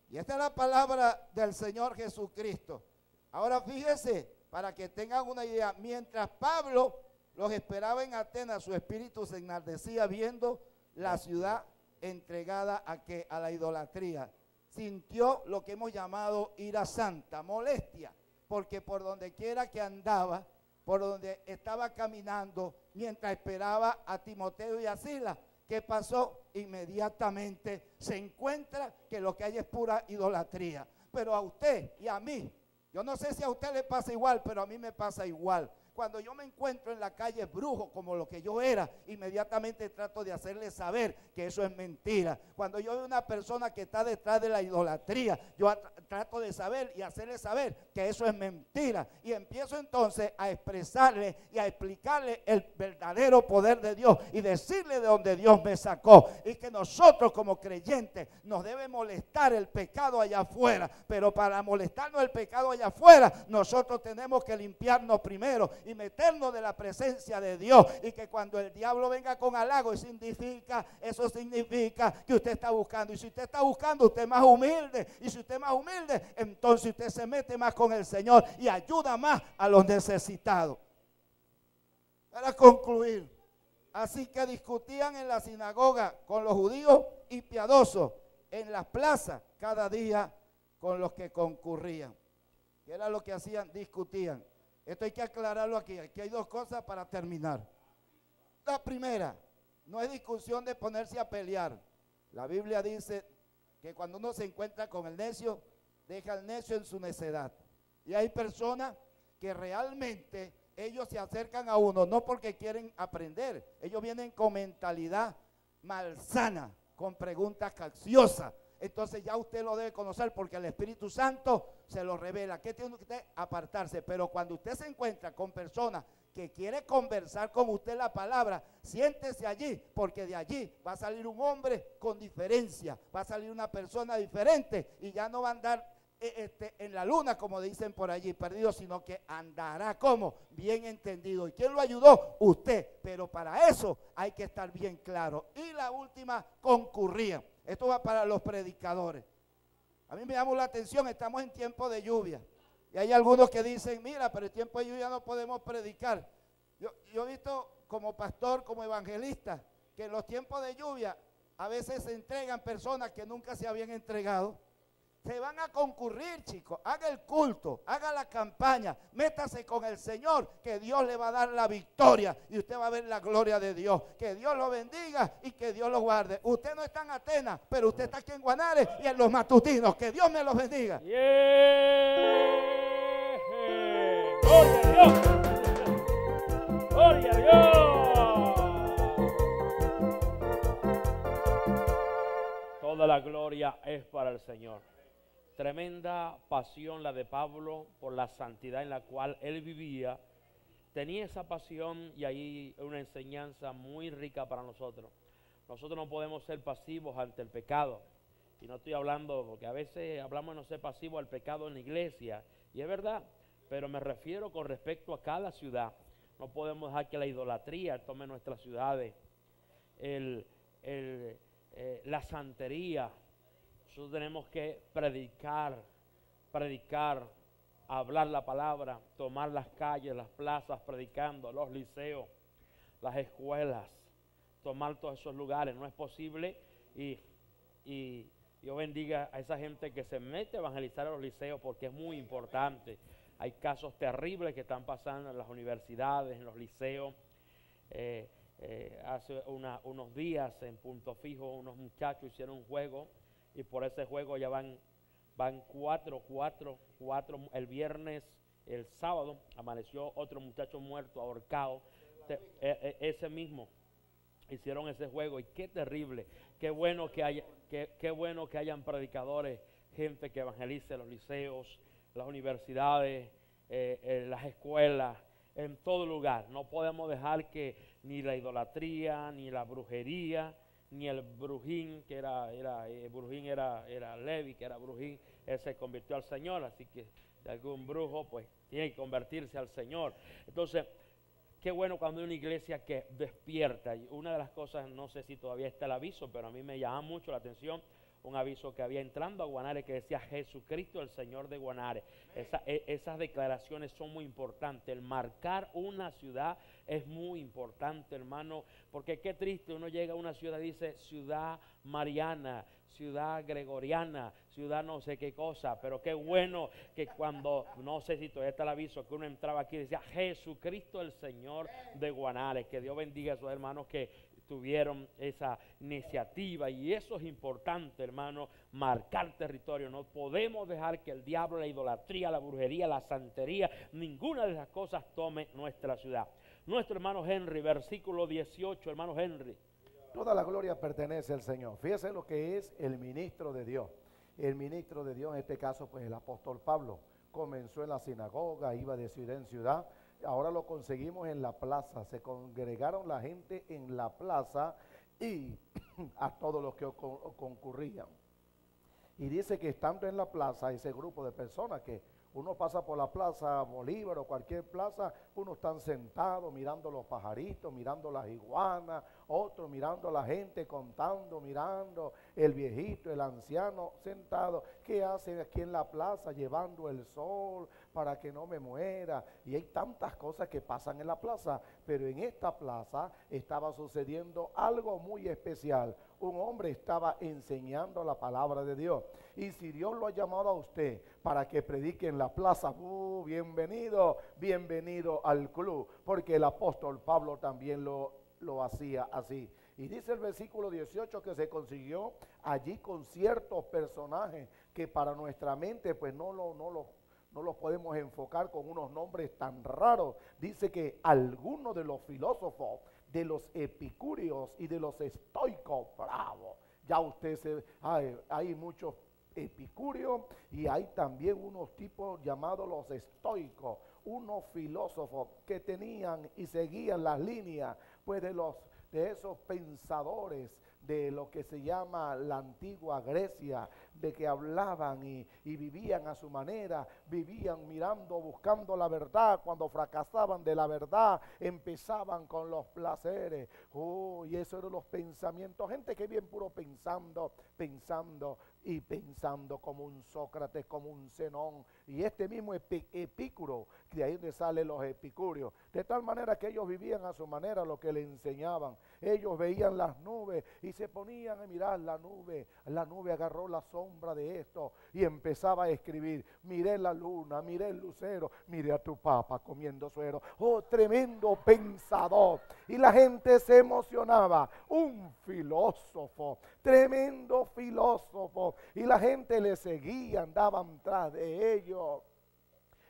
Y esta es la palabra del Señor Jesucristo. Ahora fíjese, para que tengan una idea, mientras Pablo los esperaba en Atenas, su espíritu se enardecía viendo la ciudad entregada a, que, a la idolatría. Sintió lo que hemos llamado ira santa, molestia, porque por donde quiera que andaba, por donde estaba caminando, mientras esperaba a Timoteo y a Silas, ¿qué pasó? Inmediatamente se encuentra que lo que hay es pura idolatría. Pero a usted y a mí, yo no sé si a usted le pasa igual, pero a mí me pasa igual. Cuando yo me encuentro en la calle brujo como lo que yo era, inmediatamente trato de hacerle saber que eso es mentira. Cuando yo veo una persona que está detrás de la idolatría, yo trato de saber y hacerle saber que eso es mentira. Y empiezo entonces a expresarle y a explicarle el verdadero poder de Dios y decirle de donde Dios me sacó. Y que nosotros como creyentes nos debe molestar el pecado allá afuera. Pero para molestarnos el pecado allá afuera, nosotros tenemos que limpiarnos primero y meternos de la presencia de Dios. Y que cuando el diablo venga con halago, eso significa, eso significa que usted está buscando. Y si usted está buscando, usted es más humilde. Y si usted es más humilde, entonces usted se mete más con el Señor y ayuda más a los necesitados. Para concluir, así que discutían en la sinagoga con los judíos y piadosos, en las plazas cada día con los que concurrían. ¿Qué era lo que hacían? Discutían. Esto hay que aclararlo aquí. Aquí hay dos cosas para terminar. la primera. No es discusión de ponerse a pelear. La Biblia dice que cuando uno se encuentra con el necio, deja al necio en su necedad. Y hay personas que realmente ellos se acercan a uno, no porque quieren aprender. Ellos vienen con mentalidad malsana, con preguntas capciosas. Entonces ya usted lo debe conocer porque el Espíritu Santo se lo revela. ¿Qué tiene usted? Apartarse. Pero cuando usted se encuentra con personas que quiere conversar con usted la palabra, siéntese allí, porque de allí va a salir un hombre con diferencia, va a salir una persona diferente y ya no va a andar este, en la luna, como dicen por allí, perdido, sino que andará como bien entendido. ¿Y quién lo ayudó? Usted. Pero para eso hay que estar bien claro. Y la última, concurría. Esto va para los predicadores. A mí me llamó la atención, estamos en tiempo de lluvia. Y hay algunos que dicen, mira, pero en tiempo de lluvia no podemos predicar. Yo, yo he visto como pastor, como evangelista, que en los tiempos de lluvia a veces se entregan personas que nunca se habían entregado. Se van a concurrir, chicos, haga el culto, haga la campaña, métase con el Señor, que Dios le va a dar la victoria y usted va a ver la gloria de Dios. Que Dios lo bendiga y que Dios lo guarde. Usted no está en Atenas, pero usted está aquí en Guanare y en los matutinos. Que Dios me los bendiga. Yeah. ¡Gloria a Dios! ¡Gloria a Dios! Toda la gloria es para el Señor. Tremenda pasión la de Pablo por la santidad en la cual él vivía. Tenía esa pasión y ahí una enseñanza muy rica para nosotros. Nosotros no podemos ser pasivos ante el pecado. Y no estoy hablando, porque a veces hablamos de no ser pasivos al pecado en la iglesia. Y es verdad, pero me refiero con respecto a cada ciudad. No podemos dejar que la idolatría tome nuestras ciudades. El, el, eh, la santería. Nosotros tenemos que predicar, predicar, hablar la palabra, tomar las calles, las plazas, predicando, los liceos, las escuelas, tomar todos esos lugares. No es posible y, y Dios bendiga a esa gente que se mete a evangelizar a los liceos porque es muy importante. Hay casos terribles que están pasando en las universidades, en los liceos. Eh, eh, hace una, unos días en Punto Fijo unos muchachos hicieron un juego. Y por ese juego ya van, van cuatro, cuatro, cuatro. El viernes, el sábado, amaneció otro muchacho muerto, ahorcado. Te, e, e, ese mismo. Hicieron ese juego. Y qué terrible. Qué bueno que, haya, que, qué bueno que hayan predicadores, gente que evangelice los liceos, las universidades, eh, eh, las escuelas, en todo lugar. No podemos dejar que ni la idolatría, ni la brujería, ni el brujín, que era, era eh, brujín era, era Levi, que era brujín, él se convirtió al Señor, así que de algún brujo, pues, tiene que convertirse al Señor. Entonces, qué bueno cuando hay una iglesia que despierta. Y una de las cosas, no sé si todavía está el aviso, pero a mí me llama mucho la atención, un aviso que había entrando a Guanare que decía, Jesucristo el Señor de Guanare. Esa, e, esas declaraciones son muy importantes. El marcar una ciudad es muy importante, hermano, porque qué triste, uno llega a una ciudad y dice, ciudad mariana, ciudad gregoriana, ciudad no sé qué cosa, pero qué bueno que cuando, no sé si todavía está el aviso, que uno entraba aquí y decía, Jesucristo el Señor de Guanare. Que Dios bendiga a esos hermanos que tuvieron esa iniciativa, y eso es importante, hermano, marcar territorio. No podemos dejar que el diablo, la idolatría, la brujería, la santería, ninguna de esas cosas tome nuestra ciudad. Nuestro hermano Henry, versículo dieciocho, hermano Henry. Toda la gloria pertenece al Señor. Fíjese lo que es el ministro de Dios. El ministro de Dios, en este caso, pues el apóstol Pablo, comenzó en la sinagoga, iba de ciudad en ciudad. Ahora lo conseguimos en la plaza, se congregaron la gente en la plaza y a todos los que concurrían. Y dice que estando en la plaza, ese grupo de personas que uno pasa por la plaza Bolívar o cualquier plaza, unos están sentados mirando los pajaritos, mirando las iguanas, otros mirando a la gente, contando, mirando el viejito, el anciano sentado. ¿Qué hacen aquí en la plaza? Llevando el sol para que no me muera. Y hay tantas cosas que pasan en la plaza, pero en esta plaza estaba sucediendo algo muy especial. Un hombre estaba enseñando la palabra de Dios. Y si Dios lo ha llamado a usted para que predique en la plaza, uh, bienvenido, bienvenido al club, porque el apóstol Pablo también lo lo hacía así. Y dice el versículo dieciocho que se consiguió allí con ciertos personajes que para nuestra mente pues no lo, no lo, no los podemos enfocar con unos nombres tan raros. Dice que algunos de los filósofos, de los epicúreos y de los estoicos, bravo, ya usted se, hay, hay muchos epicúreos y hay también unos tipos llamados los estoicos, unos filósofos que tenían y seguían las líneas pues de los de esos pensadores de lo que se llama la antigua Grecia, de que hablaban y, y vivían a su manera, vivían mirando, buscando la verdad. Cuando fracasaban de la verdad, empezaban con los placeres. Oh, y eso eran los pensamientos, gente que bien puro pensando, pensando y pensando, como un Sócrates, como un Zenón, y este mismo epi, Epicuro, de ahí donde salen los epicúreos, de tal manera que ellos vivían a su manera lo que le enseñaban. Ellos veían las nubes y se ponían a mirar la nube, la nube agarró la sombra de esto y empezaba a escribir, miré la luna, miré el lucero, miré a tu papa comiendo suero. Oh, tremendo pensador, y la gente se emocionaba, un filósofo, tremendo filósofo, y la gente le seguía, andaban tras de ellos.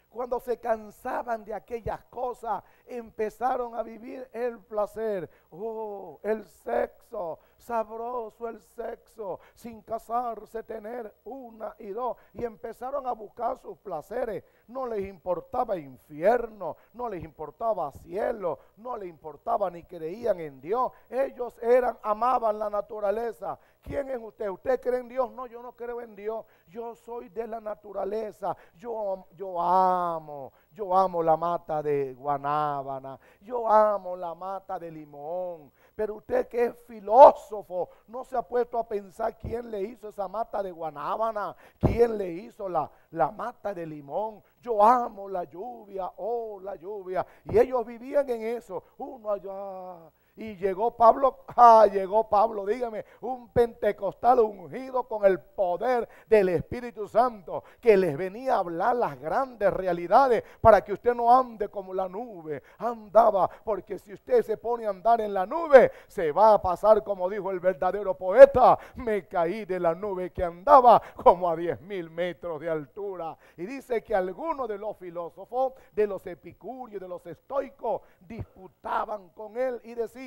Cuando se cansaban de aquellas cosas, empezaron a vivir el placer, oh, el sexo, sabroso el sexo, sin casarse, tener una y dos, y empezaron a buscar sus placeres. No les importaba infierno, no les importaba cielo, no les importaba ni creían en Dios. Ellos eran, amaban la naturaleza. ¿Quién es usted? ¿Usted cree en Dios? No, yo no creo en Dios, yo soy de la naturaleza, yo, yo amo, yo amo la mata de guanábana, yo amo la mata de limón. Pero usted que es filósofo, no se ha puesto a pensar quién le hizo esa mata de guanábana, quién le hizo la, la mata de limón. Yo amo la lluvia, oh, la lluvia. Y ellos vivían en eso, uno allá. Y llegó Pablo, ah, llegó Pablo, dígame, un pentecostal ungido con el poder del Espíritu Santo, que les venía a hablar las grandes realidades para que usted no ande como la nube andaba, porque si usted se pone a andar en la nube, se va a pasar, como dijo el verdadero poeta, me caí de la nube que andaba como a diez mil metros de altura. Y dice que algunos de los filósofos, de los epicúreos, de los estoicos, disputaban con él y decían,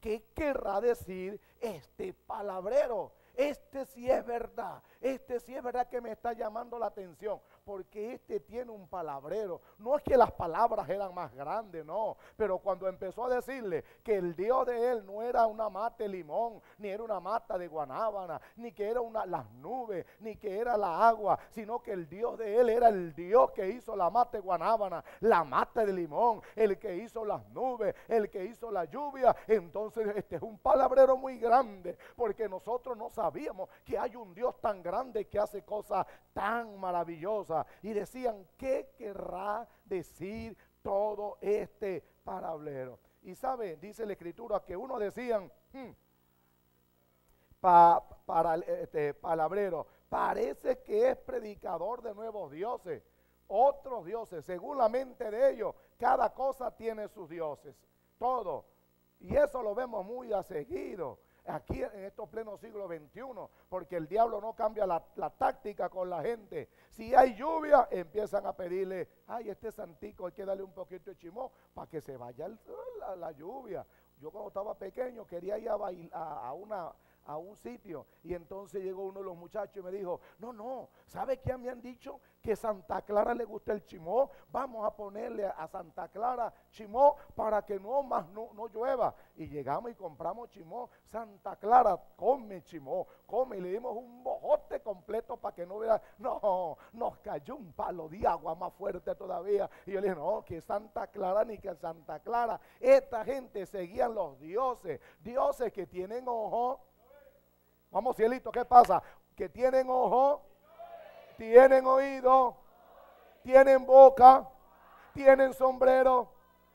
¿qué querrá decir este palabrero? Este sí es verdad, este sí es verdad que me está llamando la atención, porque este tiene un palabrero. No es que las palabras eran más grandes, no, pero cuando empezó a decirle que el Dios de él no era una mata de limón, ni era una mata de guanábana, ni que era una, las nubes, ni que era la agua, sino que el Dios de él era el Dios que hizo la mata de guanábana, la mata de limón, el que hizo las nubes, el que hizo la lluvia. Entonces este es un palabrero muy grande, porque nosotros no sabíamos que hay un Dios tan grande que hace cosas tan maravillosas. Y decían, ¿qué querrá decir todo este palabrero? Y sabe, dice la escritura que uno decían, hmm, pa, para, este, palabrero, parece que es predicador de nuevos dioses, otros dioses, según la mente de ellos, cada cosa tiene sus dioses, todo. Y eso lo vemos muy a seguido aquí en estos plenos siglo veintiuno, porque el diablo no cambia la, la táctica con la gente. Si hay lluvia, empiezan a pedirle, ay, este santico hay que darle un poquito de chimó para que se vaya el, la, la lluvia. Yo cuando estaba pequeño quería ir a bailar a, a una... a un sitio, y entonces llegó uno de los muchachos y me dijo, no, no, ¿sabe qué me han dicho? Que Santa Clara le gusta el chimó, vamos a ponerle a Santa Clara chimó para que no más no, no llueva. Y llegamos y compramos chimó, Santa Clara come chimó, come, y le dimos un bojote completo para que no hubiera, no, nos cayó un palo de agua más fuerte todavía. Y yo le dije, no, que Santa Clara ni que Santa Clara, esta gente seguían los dioses, dioses que tienen ojo. Vamos, cielito, ¿qué pasa? Que tienen ojo, tienen oído, tienen boca, tienen sombrero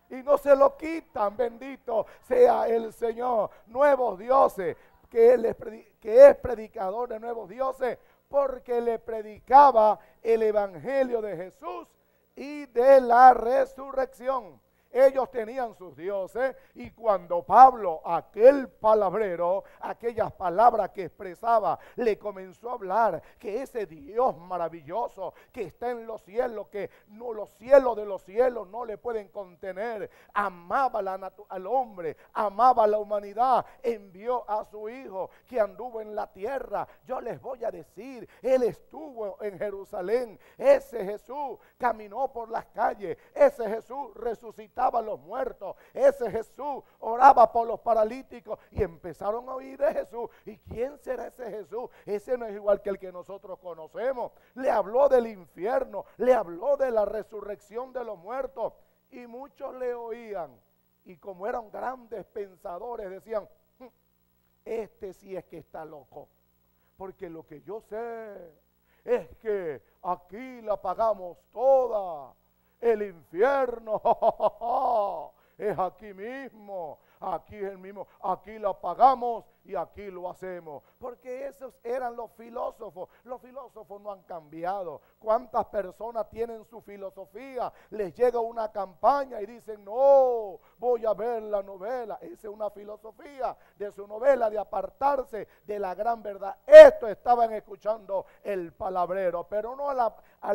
y no se lo quitan, bendito sea el Señor. Nuevos dioses, que, él es, que es predicador de nuevos dioses, porque le predicaba el evangelio de Jesús y de la resurrección. ellos tenían sus dioses, y cuando Pablo, aquel palabrero, aquellas palabras que expresaba, le comenzó a hablar que ese Dios maravilloso que está en los cielos, que no, los cielos de los cielos no le pueden contener, amaba la al hombre, amaba a la humanidad, envió a su hijo que anduvo en la tierra. Yo les voy a decir, él estuvo en Jerusalén, ese Jesús caminó por las calles, ese Jesús resucitaba a los muertos, ese Jesús oraba por los paralíticos, y empezaron a oír de Jesús. ¿Y quién será ese Jesús? Ese no es igual que el que nosotros conocemos. Le habló del infierno, le habló de la resurrección de los muertos, y muchos le oían, y como eran grandes pensadores decían, este sí es que está loco, porque lo que yo sé es que aquí la pagamos toda, el infierno ja, ja, ja, es aquí mismo, aquí es el mismo, aquí la pagamos y aquí lo hacemos. Porque esos eran los filósofos. Los filósofos no han cambiado. ¿Cuántas personas tienen su filosofía? Les llega una campaña y dicen, no, voy a ver la novela. Esa es una filosofía de su novela, de apartarse de la gran verdad. Esto estaban escuchando el palabrero, pero no a la, a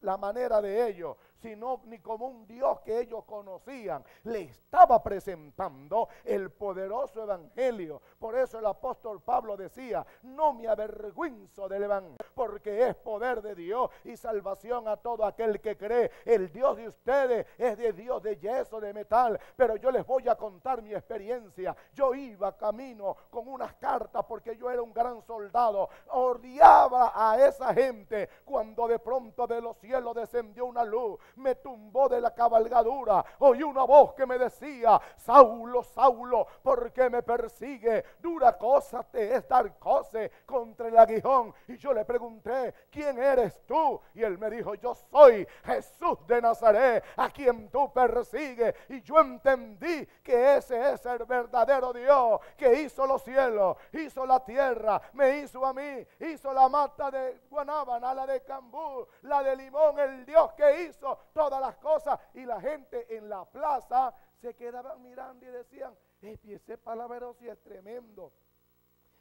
la manera de ellos, sino ni como un Dios que ellos conocían. Le estaba presentando el poderoso evangelio. Por eso el apóstol Pablo decía, no me avergüenzo del evangelio, porque es poder de Dios y salvación a todo aquel que cree. El Dios de ustedes es de Dios de yeso, de metal, pero yo les voy a contar mi experiencia. Yo iba camino con unas cartas porque yo era un gran soldado, odiaba a esa gente, cuando de pronto de los cielos descendió una luz, me tumbó de la cabalgadura, oí una voz que me decía, Saulo, Saulo, ¿por qué me persigue? Dura cosa te es dar coce contra el aguijón. Y yo le pregunté, ¿quién eres tú? Y él me dijo, yo soy Jesús de Nazaret, a quien tú persigues. Y yo entendí que ese es el verdadero Dios, que hizo los cielos, hizo la tierra, me hizo a mí, hizo la mata de guanábana, la de cambú, la de limón, el Dios que hizo todas las cosas. Y la gente en la plaza se quedaban mirando y decían, ese palabrero sí es tremendo.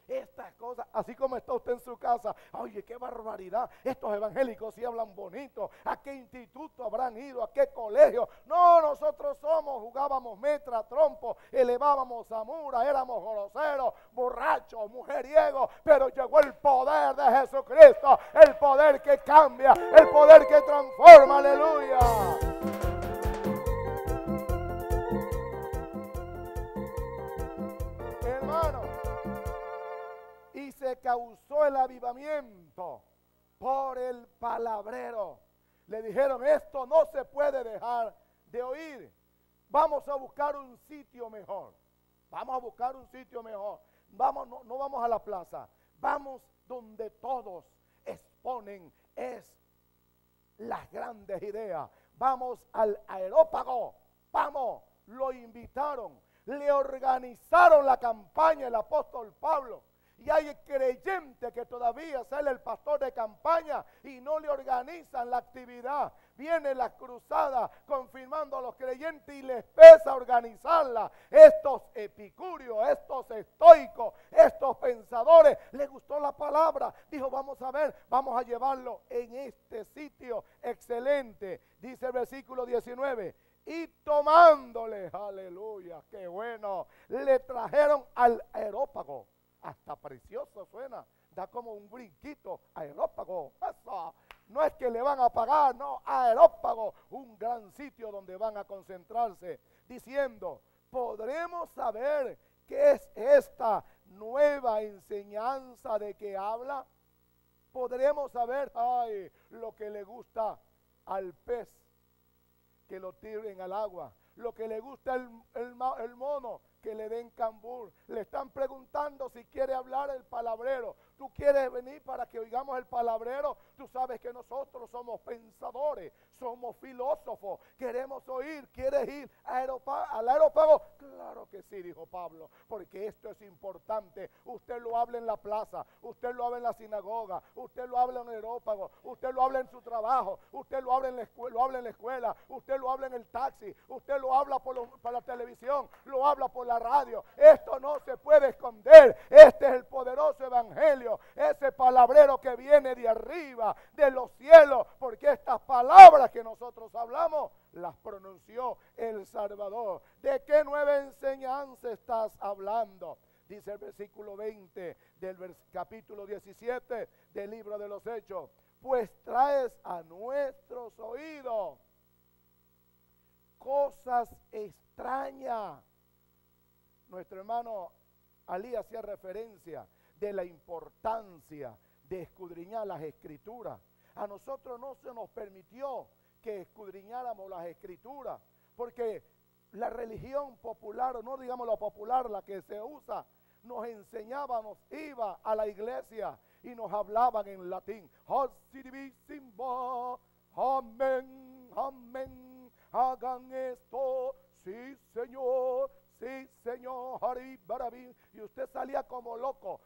Estas cosas, así como está usted en su casa, oye, qué barbaridad, estos evangélicos sí hablan bonito, ¿a qué instituto habrán ido? ¿A qué colegio? No, nosotros somos, jugábamos metra, trompo, elevábamos zamuras, éramos groseros, borrachos, mujeriegos, pero llegó el poder de Jesucristo, el poder que cambia, el poder que transforma, aleluya. Hermano, se causó el avivamiento por el palabrero. Le dijeron, esto no se puede dejar de oír, vamos a buscar un sitio mejor, vamos a buscar un sitio mejor, vamos, no, no vamos a la plaza, vamos donde todos exponen es las grandes ideas, vamos al Areópago, vamos. Lo invitaron, le organizaron la campaña el apóstol Pablo. Y hay creyentes que todavía sale el pastor de campaña y no le organizan la actividad. Vienen las cruzadas confirmando a los creyentes y les pesa organizarla. Estos epicúreos, estos estoicos, estos pensadores, les gustó la palabra. Dijo, vamos a ver, vamos a llevarlo en este sitio excelente. Dice el versículo diecinueve. Y tomándoles, aleluya, qué bueno, le trajeron al Areópago. Hasta precioso suena, da como un brinquito, Areópago, eso. No es que le van a pagar, no, Areópago, un gran sitio donde van a concentrarse, diciendo, ¿podremos saber qué es esta nueva enseñanza de que habla? ¿Podremos saber, ay, lo que le gusta al pez, que lo tiren al agua, lo que le gusta el, el, el mono, que le den cambur? Le están preguntando si quiere hablar el palabrero. Tú quieres venir para que oigamos el palabrero. Tú sabes que nosotros somos pensadores, somos filósofos, queremos oír. ¿Quieres ir a Areópago, al Areópago? Claro que sí, dijo Pablo, porque esto es importante. Usted lo habla en la plaza, usted lo habla en la sinagoga, usted lo habla en el Areópago, usted lo habla en su trabajo, usted lo habla en la escuela, lo habla en la escuela, usted lo habla en el taxi, usted lo habla por, lo, por la televisión, lo habla por la radio. Esto no se puede esconder. Este es el poderoso evangelio, ese palabrero que viene de arriba, de los cielos, porque estas palabras que nosotros hablamos las pronunció el Salvador. ¿De qué nueva enseñanza estás hablando? Dice el versículo veinte del vers capítulo diecisiete del libro de los Hechos. Pues traes a nuestros oídos cosas extrañas. Nuestro hermano Ali hacía referencia de la importancia de escudriñar las escrituras. A nosotros no se nos permitió que escudriñáramos las escrituras, porque la religión popular, o no digamos la popular, la que se usa, nos enseñaba, nos iba a la iglesia y nos hablaban en latín. Amén, amén, hagan esto, sí Señor, sí Señor, y usted salía como loco,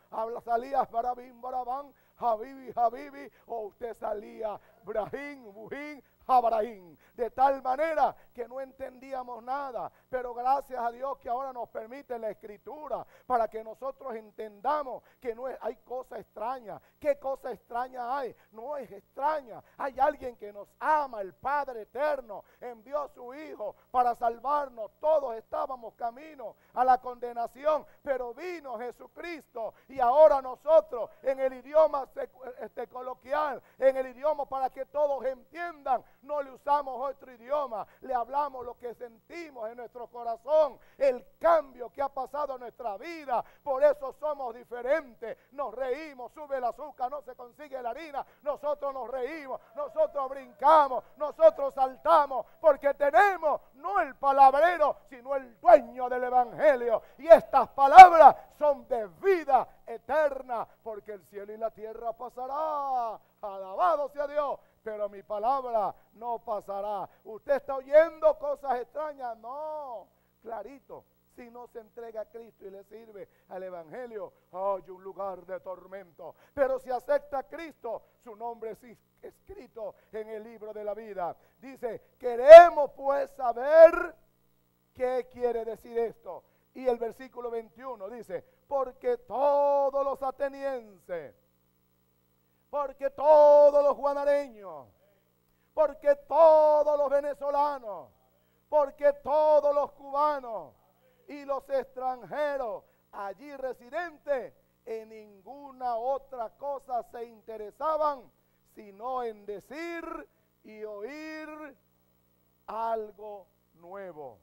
salía barabín, barabán, habibi, habibi, o usted salía brajín, bujín, Abraham, de tal manera que no entendíamos nada, pero gracias a Dios que ahora nos permite la escritura para que nosotros entendamos que no es, hay cosa extraña. ¿Qué cosa extraña hay? No es extraña, hay alguien que nos ama. El Padre eterno envió a su Hijo para salvarnos. Todos estábamos camino a la condenación, pero vino Jesucristo, y ahora nosotros, en el idioma este, coloquial, en el idioma para que todos entiendan, no le usamos otro idioma, le hablamos lo que sentimos en nuestro corazón, el cambio que ha pasado en nuestra vida. Por eso somos diferentes, nos reímos, sube el azúcar, no se consigue la harina, nosotros nos reímos, nosotros brincamos, nosotros saltamos, porque tenemos no el palabrero, sino el dueño del evangelio, y estas palabras son de vida eterna, porque el cielo y la tierra pasará, alabado sea Dios, pero mi palabra no pasará. ¿Usted está oyendo cosas extrañas? No, clarito. Si no se entrega a Cristo y le sirve al evangelio, hay un lugar de tormento. Pero si acepta a Cristo, su nombre es escrito en el libro de la vida. Dice, queremos pues saber qué quiere decir esto. Y el versículo veintiuno dice, porque todos los atenienses, porque todos los guanareños, porque todos los venezolanos, porque todos los cubanos y los extranjeros allí residentes, en ninguna otra cosa se interesaban, sino en decir y oír algo nuevo,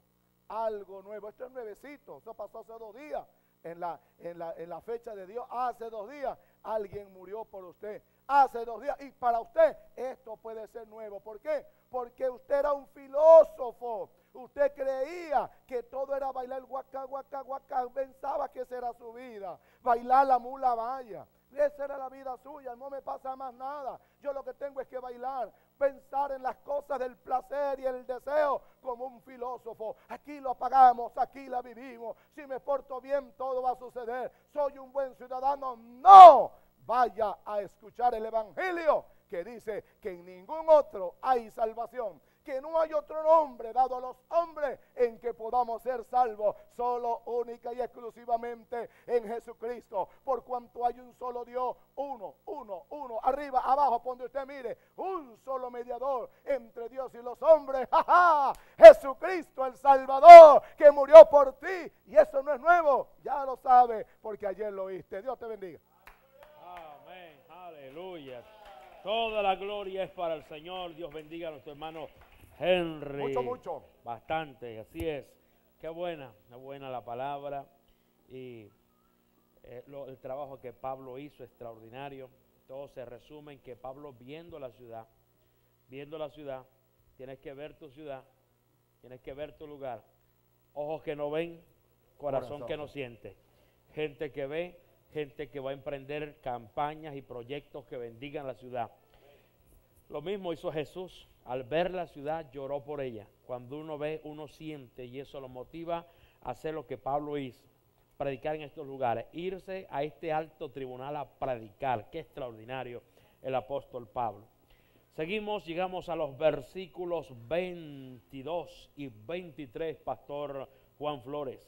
algo nuevo. Esto es nuevecito, esto pasó hace dos días, en la, en la, en la fecha de Dios, hace dos días alguien murió por usted. Hace dos días, y para usted esto puede ser nuevo. ¿Por qué? Porque usted era un filósofo, usted creía que todo era bailar guaca, guaca, guaca, pensaba que esa era su vida, bailar la mula vaya, esa era la vida suya, no me pasa más nada, yo lo que tengo es que bailar, pensar en las cosas del placer y el deseo como un filósofo. Aquí lo pagamos, aquí la vivimos, si me porto bien todo va a suceder, soy un buen ciudadano. No, vaya a escuchar el evangelio que dice que en ningún otro hay salvación, que no hay otro nombre dado a los hombres en que podamos ser salvos, solo, única y exclusivamente en Jesucristo, por cuanto hay un solo Dios, uno, uno, uno, arriba, abajo, donde usted mire, un solo mediador entre Dios y los hombres, ¡ja, ja! Jesucristo el Salvador, que murió por ti, y eso no es nuevo, ya lo sabe, porque ayer lo oíste. Dios te bendiga. Amén, aleluya. Toda la gloria es para el Señor. Dios bendiga a nuestro hermano Henry. Mucho, mucho. Bastante, así es. Qué buena, qué buena la palabra. Y eh, lo, el trabajo que Pablo hizo, extraordinario. Todo se resume en que Pablo, viendo la ciudad, viendo la ciudad, tienes que ver tu ciudad, tienes que ver tu lugar. Ojos que no ven, corazón, corazón que no siente. Gente que ve, gente que va a emprender campañas y proyectos que bendigan la ciudad. Lo mismo hizo Jesús. Al ver la ciudad, lloró por ella. Cuando uno ve, uno siente, y eso lo motiva a hacer lo que Pablo hizo, predicar en estos lugares, irse a este alto tribunal a predicar. Qué extraordinario el apóstol Pablo. Seguimos, llegamos a los versículos veintidós y veintitrés, pastor Juan Flores.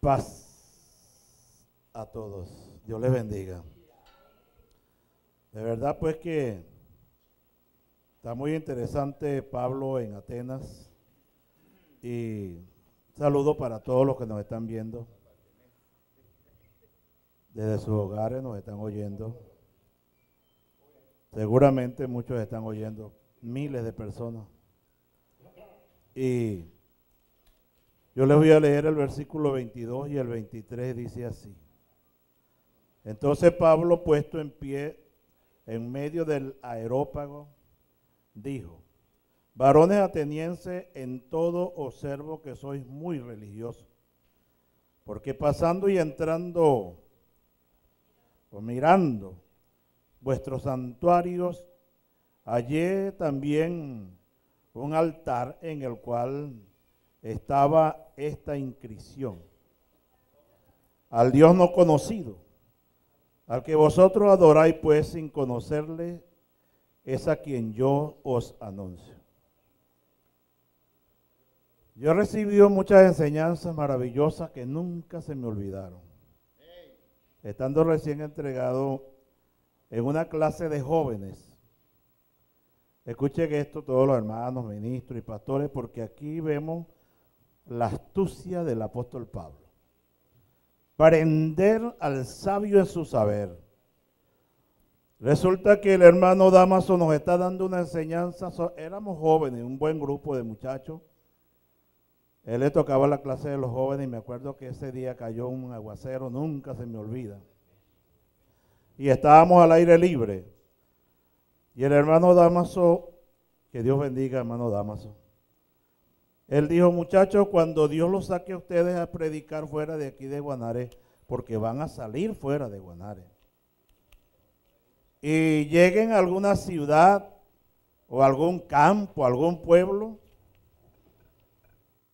Paz a todos, Dios les bendiga. De verdad pues que está muy interesante Pablo en Atenas, y saludo para todos los que nos están viendo, desde sus hogares nos están oyendo, seguramente muchos están oyendo, miles de personas, y yo les voy a leer el versículo veintidós y el veintitrés, dice así. Entonces Pablo, puesto en pie en medio del Areópago, dijo: varones atenienses, en todo observo que sois muy religiosos, porque pasando y entrando o mirando vuestros santuarios, hallé también un altar en el cual estaba esta inscripción: al Dios no conocido. Al que vosotros adoráis, pues, sin conocerle, es a quien yo os anuncio. Yo he recibido muchas enseñanzas maravillosas que nunca se me olvidaron. Estando recién entregado en una clase de jóvenes, escuchen esto todos los hermanos, ministros y pastores, porque aquí vemos la astucia del apóstol Pablo. Prender al sabio en su saber. Resulta que el hermano Damaso nos está dando una enseñanza. Éramos jóvenes, un buen grupo de muchachos. Él le tocaba la clase de los jóvenes, y me acuerdo que ese día cayó un aguacero, nunca se me olvida. Y estábamos al aire libre. Y el hermano Damaso, que Dios bendiga, hermano Damaso, él dijo: muchachos, cuando Dios los saque a ustedes a predicar fuera de aquí de Guanare, porque van a salir fuera de Guanare, y lleguen a alguna ciudad o algún campo, algún pueblo,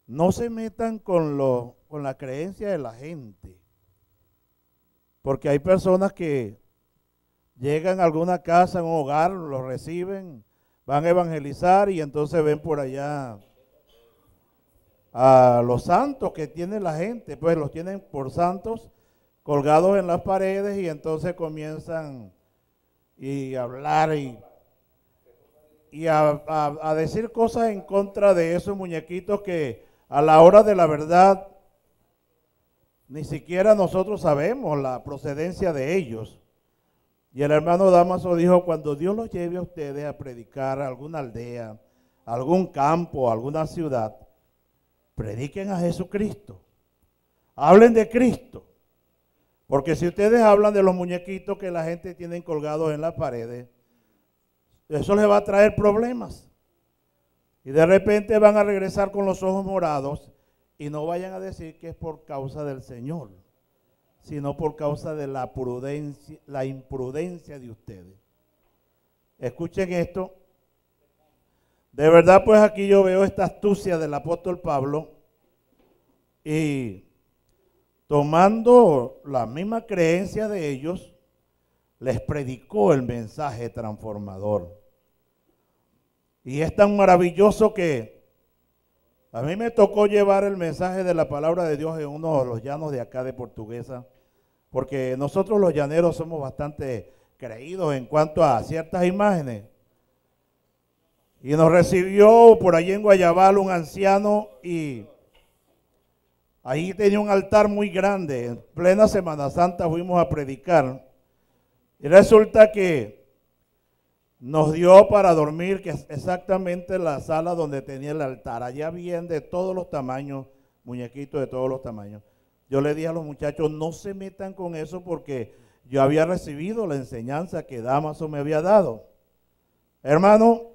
no se metan con, lo, con la creencia de la gente, porque hay personas que llegan a alguna casa, a un hogar, los reciben, van a evangelizar y entonces ven por allá a los santos que tiene la gente, pues los tienen por santos colgados en las paredes, y entonces comienzan y a hablar y, y a, a, a decir cosas en contra de esos muñequitos que a la hora de la verdad ni siquiera nosotros sabemos la procedencia de ellos. Y el hermano Damaso dijo: cuando Dios los lleve a ustedes a predicar a alguna aldea, a algún campo, a alguna ciudad, prediquen a Jesucristo, hablen de Cristo, porque si ustedes hablan de los muñequitos que la gente tiene colgados en las paredes, eso les va a traer problemas, y de repente van a regresar con los ojos morados, y no vayan a decir que es por causa del Señor, sino por causa de la prudencia, la imprudencia de ustedes. Escuchen esto. De verdad, pues aquí yo veo esta astucia del apóstol Pablo, y tomando la misma creencia de ellos, les predicó el mensaje transformador. Y es tan maravilloso que a mí me tocó llevar el mensaje de la palabra de Dios en uno de los llanos de acá de Portuguesa, porque nosotros los llaneros somos bastante creídos en cuanto a ciertas imágenes. Y nos recibió por allí en Guayabal un anciano, y ahí tenía un altar muy grande. En plena Semana Santa fuimos a predicar, y resulta que nos dio para dormir, que es exactamente la sala donde tenía el altar. Allá habían de todos los tamaños, muñequitos de todos los tamaños. Yo le dije a los muchachos: no se metan con eso, porque yo había recibido la enseñanza que Damaso me había dado. Hermano,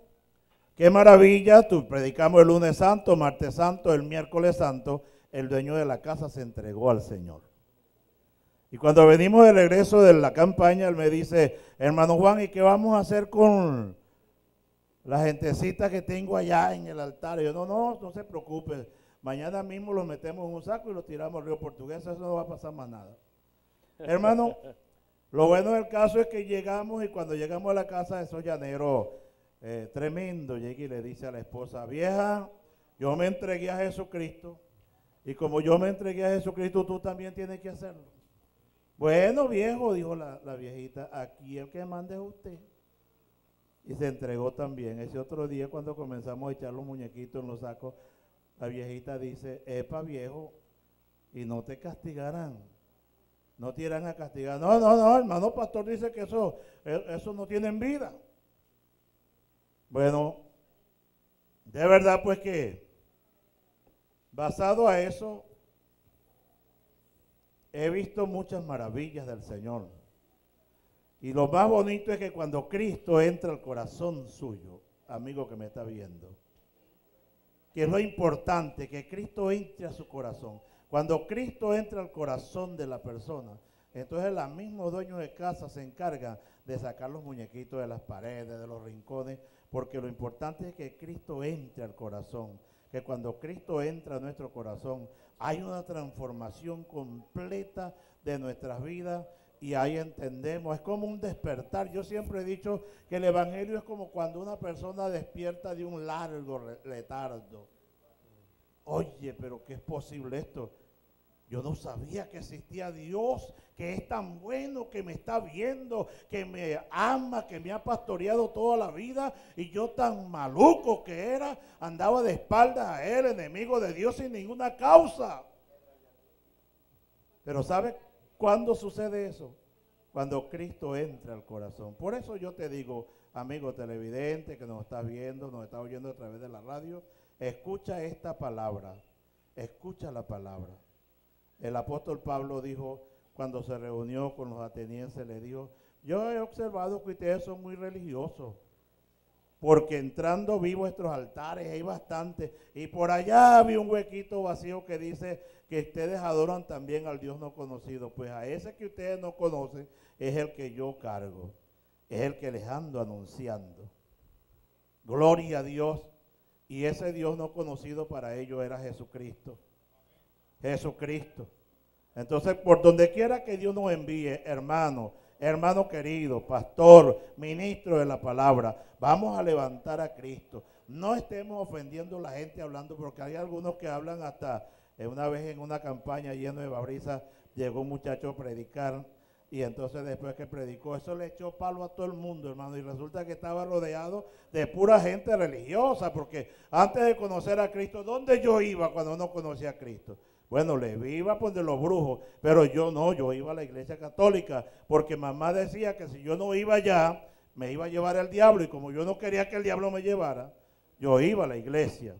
qué maravilla, tú predicamos el lunes santo, martes santo, el miércoles santo, el dueño de la casa se entregó al Señor. Y cuando venimos de regreso de la campaña, él me dice, hermano Juan, ¿y qué vamos a hacer con la gentecita que tengo allá en el altar? Y yo, no, no, no se preocupe, mañana mismo los metemos en un saco y los tiramos al río Portuguesa, eso no va a pasar más nada. Hermano, lo bueno del caso es que llegamos, y cuando llegamos a la casa de esos llaneros, eh, tremendo, llegué y le dice a la esposa, vieja, yo me entregué a Jesucristo, y como yo me entregué a Jesucristo, tú también tienes que hacerlo. Bueno, viejo, dijo la, la viejita, aquí el que manda es usted. Y se entregó también. Ese otro día, cuando comenzamos a echar los muñequitos en los sacos, la viejita dice, epa, viejo, y no te castigarán. No te irán a castigar. No, no, no, hermano pastor dice que eso, eso no tienen vida. Bueno, de verdad pues que, basado a eso, he visto muchas maravillas del Señor. Y lo más bonito es que cuando Cristo entra al corazón suyo, amigo que me está viendo, que es lo importante, que Cristo entre a su corazón. Cuando Cristo entra al corazón de la persona, entonces los mismos dueños de casa se encargan de sacar los muñequitos de las paredes, de los rincones, porque lo importante es que Cristo entre al corazón, que cuando Cristo entra a nuestro corazón, hay una transformación completa de nuestras vidas. Y ahí entendemos, es como un despertar. Yo siempre he dicho que el Evangelio es como cuando una persona despierta de un largo letardo. Oye, pero ¿qué es posible esto? Yo no sabía que existía Dios, que es tan bueno, que me está viendo, que me ama, que me ha pastoreado toda la vida, y yo tan maluco que era, andaba de espaldas a él, enemigo de Dios sin ninguna causa. Pero ¿sabes cuándo sucede eso? Cuando Cristo entra al corazón. Por eso yo te digo, amigo televidente que nos estás viendo, nos estás oyendo a través de la radio, escucha esta palabra, escucha la palabra. El apóstol Pablo dijo, cuando se reunió con los atenienses, le dijo, yo he observado que ustedes son muy religiosos, porque entrando vi vuestros altares, hay bastante, y por allá vi un huequito vacío que dice que ustedes adoran también al Dios no conocido. Pues a ese que ustedes no conocen es el que yo cargo, es el que les ando anunciando. Gloria a Dios. Y ese Dios no conocido para ellos era Jesucristo. Jesucristo. Entonces, por donde quiera que Dios nos envíe, hermano, hermano querido, pastor, ministro de la palabra, vamos a levantar a Cristo. No estemos ofendiendo a la gente hablando, porque hay algunos que hablan hasta... Una vez en una campaña lleno de babrisas, llegó un muchacho a predicar, y entonces después que predicó, eso le echó palo a todo el mundo, hermano, y resulta que estaba rodeado de pura gente religiosa, porque antes de conocer a Cristo, ¿dónde yo iba cuando no conocía a Cristo? Bueno, le iba por de los brujos, pero yo no, yo iba a la iglesia católica, porque mamá decía que si yo no iba allá, me iba a llevar al diablo, y como yo no quería que el diablo me llevara, yo iba a la iglesia.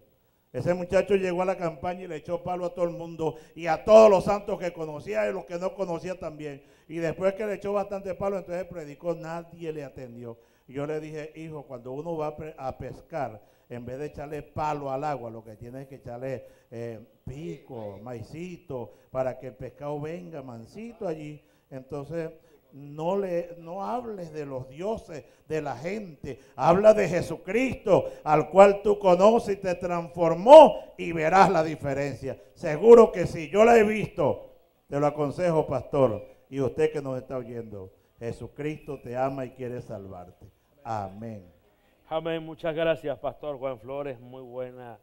Ese muchacho llegó a la campaña y le echó palo a todo el mundo y a todos los santos que conocía y los que no conocía también. Y después que le echó bastante palo, entonces predicó, nadie le atendió. Y yo le dije, hijo, cuando uno va a pescar, en vez de echarle palo al agua, lo que tiene es que echarle eh, pico, maicito, para que el pescado venga mansito allí. Entonces... No, le, no hables de los dioses, de la gente, habla de Jesucristo, al cual tú conoces y te transformó, y verás la diferencia. Seguro que sí, yo la he visto. Te lo aconsejo, pastor, y usted que nos está oyendo, Jesucristo te ama y quiere salvarte. Amén. Amén, muchas gracias, pastor Juan Flores, muy buena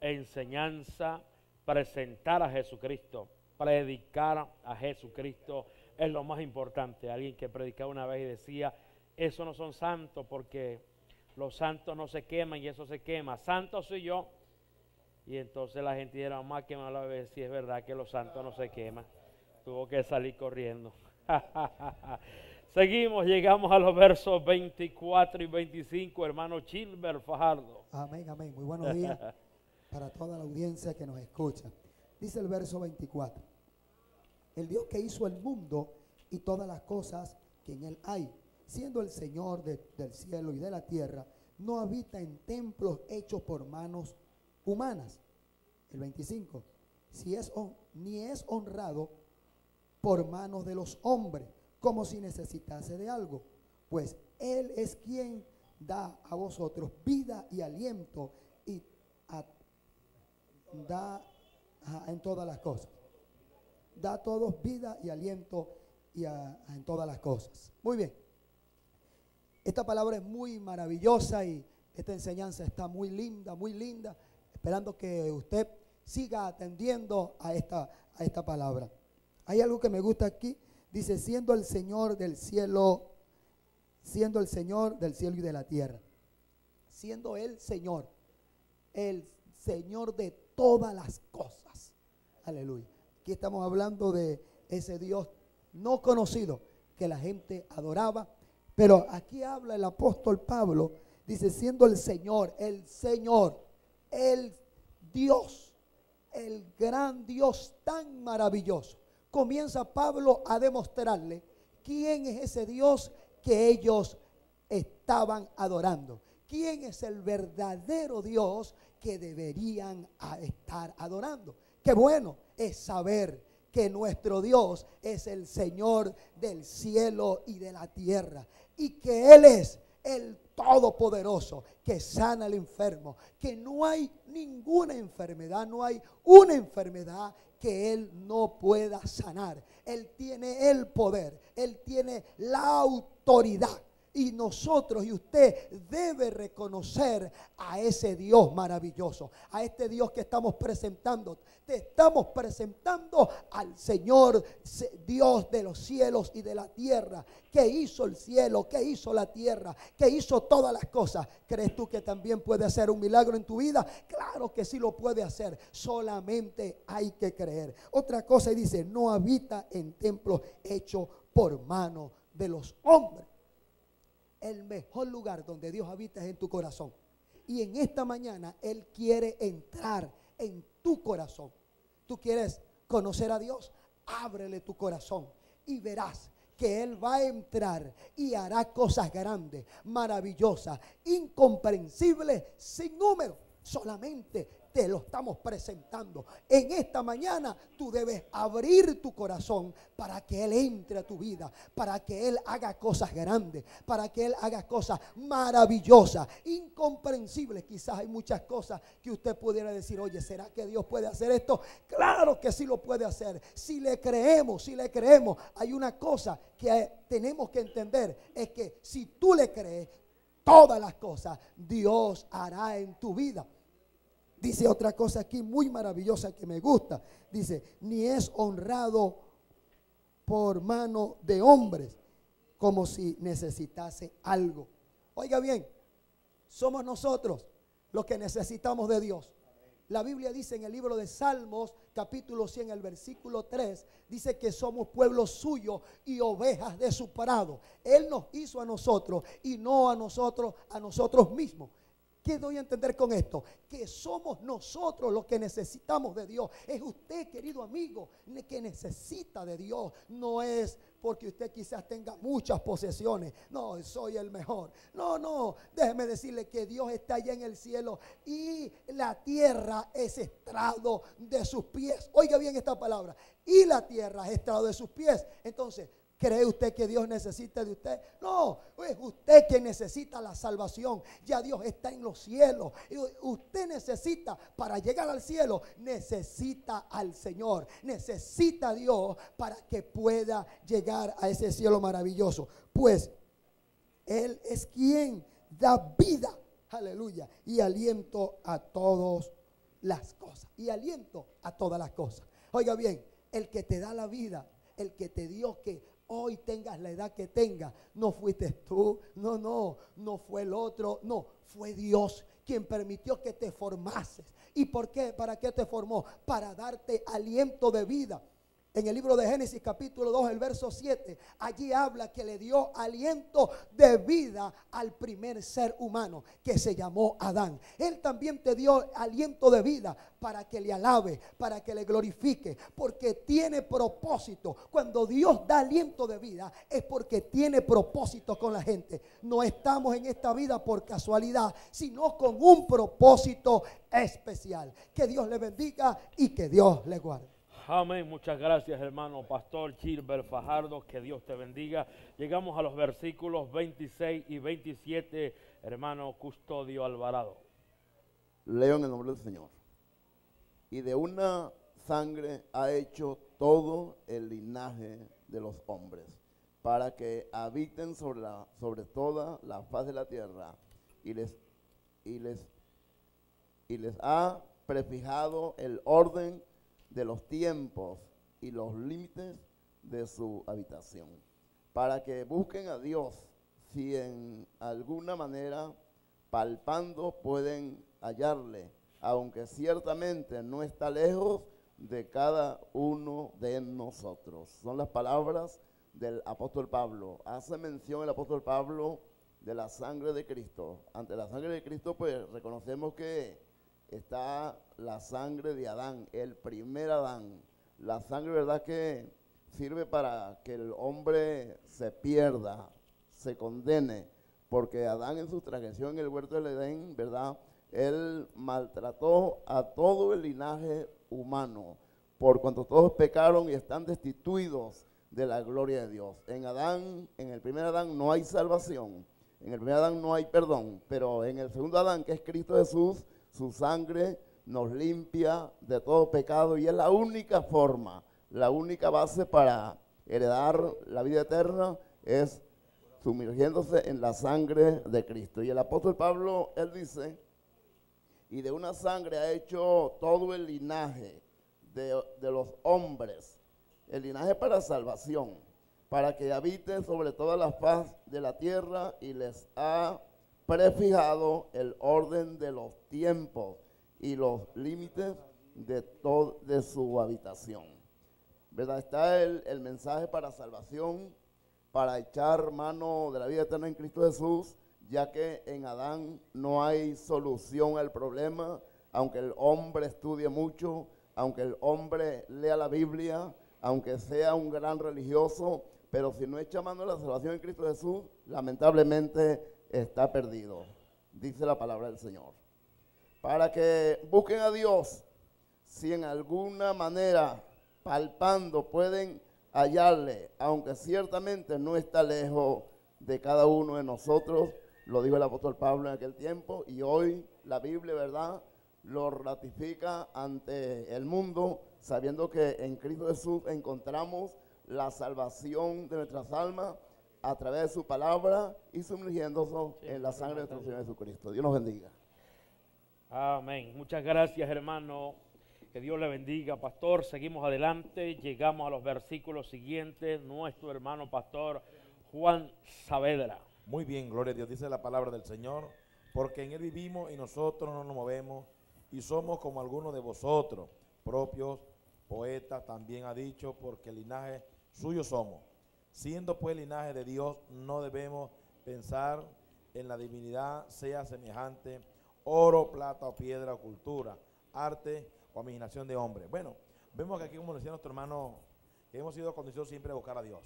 enseñanza. Presentar a Jesucristo, predicar a Jesucristo es lo más importante. Alguien que predicaba una vez y decía, eso no son santos porque los santos no se queman y eso se quema. Santo soy yo. Y entonces la gente era más que mala vez, si es verdad que los santos no se queman. Tuvo que salir corriendo. Seguimos, llegamos a los versos veinticuatro y veinticinco, hermano Chilber Fajardo. Amén, amén. Muy buenos días para toda la audiencia que nos escucha. Dice el verso veinticuatro. El Dios que hizo el mundo y todas las cosas que en él hay, siendo el Señor de, del cielo y de la tierra, no habita en templos hechos por manos humanas. El veinticinco, si es, ni es honrado por manos de los hombres, como si necesitase de algo, pues Él es quien da a vosotros vida y aliento y a, da a, en todas las cosas. Da a todos vida y aliento y a, a, en todas las cosas. Muy bien. Esta palabra es muy maravillosa y esta enseñanza está muy linda, muy linda, esperando que usted siga atendiendo a esta, a esta palabra. Hay algo que me gusta aquí. Dice, siendo el Señor del cielo, siendo el Señor del cielo y de la tierra. Siendo el Señor, el Señor de todas las cosas. Aleluya. Aquí estamos hablando de ese Dios no conocido que la gente adoraba. Pero aquí habla el apóstol Pablo, dice, siendo el Señor, el Señor, el Dios, el gran Dios tan maravilloso. Comienza Pablo a demostrarle quién es ese Dios que ellos estaban adorando. ¿Quién es el verdadero Dios que deberían estar adorando? Qué bueno es saber que nuestro Dios es el Señor del cielo y de la tierra y que Él es el Todopoderoso que sana al enfermo, que no hay ninguna enfermedad, no hay una enfermedad que Él no pueda sanar. Él tiene el poder, Él tiene la autoridad. Y nosotros y usted debe reconocer a ese Dios maravilloso, a este Dios que estamos presentando. Te estamos presentando al Señor, Dios de los cielos y de la tierra, que hizo el cielo, que hizo la tierra, que hizo todas las cosas. ¿Crees tú que también puede hacer un milagro en tu vida? Claro que sí lo puede hacer, solamente hay que creer. Otra cosa dice, no habita en templos hechos por mano de los hombres. El mejor lugar donde Dios habita es en tu corazón. Y en esta mañana Él quiere entrar en tu corazón. Tú quieres conocer a Dios, ábrele tu corazón y verás que Él va a entrar y hará cosas grandes, maravillosas, incomprensibles, sin número. Solamente te lo estamos presentando. En esta mañana tú debes abrir tu corazón para que Él entre a tu vida, para que Él haga cosas grandes, para que Él haga cosas maravillosas, incomprensibles. Quizás hay muchas cosas que usted pudiera decir, oye, ¿será que Dios puede hacer esto? Claro que sí lo puede hacer. Si le creemos, si le creemos, hay una cosa que tenemos que entender, es que si tú le crees, todas las cosas Dios hará en tu vida. Dice otra cosa aquí muy maravillosa que me gusta. Dice, ni es honrado por mano de hombres, como si necesitase algo. Oiga bien, somos nosotros los que necesitamos de Dios. La Biblia dice en el libro de Salmos, capítulo cien, el versículo tres, dice que somos pueblo suyo y ovejas de su prado. Él nos hizo a nosotros y no a nosotros, a nosotros mismos. ¿Qué doy a entender con esto? Que somos nosotros los que necesitamos de Dios. Es usted, querido amigo, que necesita de Dios. No es porque usted quizás tenga muchas posesiones. No, soy el mejor. No, no, déjeme decirle que Dios está allá en el cielo y la tierra es estrado de sus pies. Oiga bien esta palabra. Y la tierra es estrado de sus pies. Entonces, ¿cree usted que Dios necesita de usted? No, es usted que necesita la salvación. Ya Dios está en los cielos. Usted necesita, para llegar al cielo, necesita al Señor. Necesita a Dios para que pueda llegar a ese cielo maravilloso. Pues Él es quien da vida, aleluya, y aliento a todas las cosas. Y aliento a todas las cosas. Oiga bien, el que te da la vida, el que te dio que hoy tengas la edad que tengas, no fuiste tú, no, no, no fue el otro, no, fue Dios quien permitió que te formases. ¿Y por qué? ¿Para qué te formó? Para darte aliento de vida. En el libro de Génesis capítulo dos, el verso siete, allí habla que le dio aliento de vida al primer ser humano que se llamó Adán. Él también te dio aliento de vida para que le alabe, para que le glorifique, porque tiene propósito. Cuando Dios da aliento de vida es porque tiene propósito con la gente. No estamos en esta vida por casualidad, sino con un propósito especial. Que Dios le bendiga y que Dios le guarde. Amén. Muchas gracias, hermano Pastor Gilbert Fajardo. Que Dios te bendiga. Llegamos a los versículos veintiséis y veintisiete, hermano Custodio Alvarado. Leo en el nombre del Señor. Y de una sangre ha hecho todo el linaje de los hombres, para que habiten sobre, la, sobre toda la faz de la tierra, y les, y les, y les ha prefijado el orden de los tiempos y los límites de su habitación, para que busquen a Dios, si en alguna manera palpando pueden hallarle, aunque ciertamente no está lejos de cada uno de nosotros. Son las palabras del apóstol Pablo. Hace mención el apóstol Pablo de la sangre de Cristo. Ante la sangre de Cristo, pues reconocemos que está la sangre de Adán, el primer Adán. La sangre, ¿verdad?, que sirve para que el hombre se pierda, se condene, porque Adán en su transgresión en el huerto del Edén, ¿verdad?, él maltrató a todo el linaje humano, por cuanto todos pecaron y están destituidos de la gloria de Dios. En Adán, en el primer Adán no hay salvación, en el primer Adán no hay perdón, pero en el segundo Adán, que es Cristo Jesús, su sangre nos limpia de todo pecado, y es la única forma, la única base para heredar la vida eterna, es sumergiéndose en la sangre de Cristo. Y el apóstol Pablo, él dice, y de una sangre ha hecho todo el linaje de, de los hombres, el linaje para salvación, para que habiten sobre toda la faz de la tierra, y les ha prefijado el orden de los tiempos y los límites de, de su habitación. ¿Verdad? Está el, el mensaje para salvación, para echar mano de la vida eterna en Cristo Jesús, ya que en Adán no hay solución al problema, aunque el hombre estudie mucho, aunque el hombre lea la Biblia, aunque sea un gran religioso, pero si no echa mano de la salvación en Cristo Jesús, lamentablemente está perdido, dice la palabra del Señor. Para que busquen a Dios, si en alguna manera palpando pueden hallarle, aunque ciertamente no está lejos de cada uno de nosotros, lo dijo el apóstol Pablo en aquel tiempo, y hoy la Biblia, ¿verdad?, lo ratifica ante el mundo, sabiendo que en Cristo Jesús encontramos la salvación de nuestras almas, a través de su palabra y sumergiéndose sí, en la sangre de nuestro Señor Jesucristo. Dios nos bendiga. Amén. Muchas gracias, hermano. Que Dios le bendiga, pastor. Seguimos adelante. Llegamos a los versículos siguientes. Nuestro hermano pastor Juan Saavedra. Muy bien, gloria a Dios. Dice la palabra del Señor, porque en Él vivimos y nosotros no nos movemos, y somos como algunos de vosotros propios poetas también ha dicho, porque el linaje suyo somos. Siendo pues el linaje de Dios, no debemos pensar en la divinidad sea semejante oro, plata o piedra o cultura, arte o imaginación de hombre. Bueno, vemos que aquí, como decía nuestro hermano, que hemos sido condicionados siempre a buscar a Dios.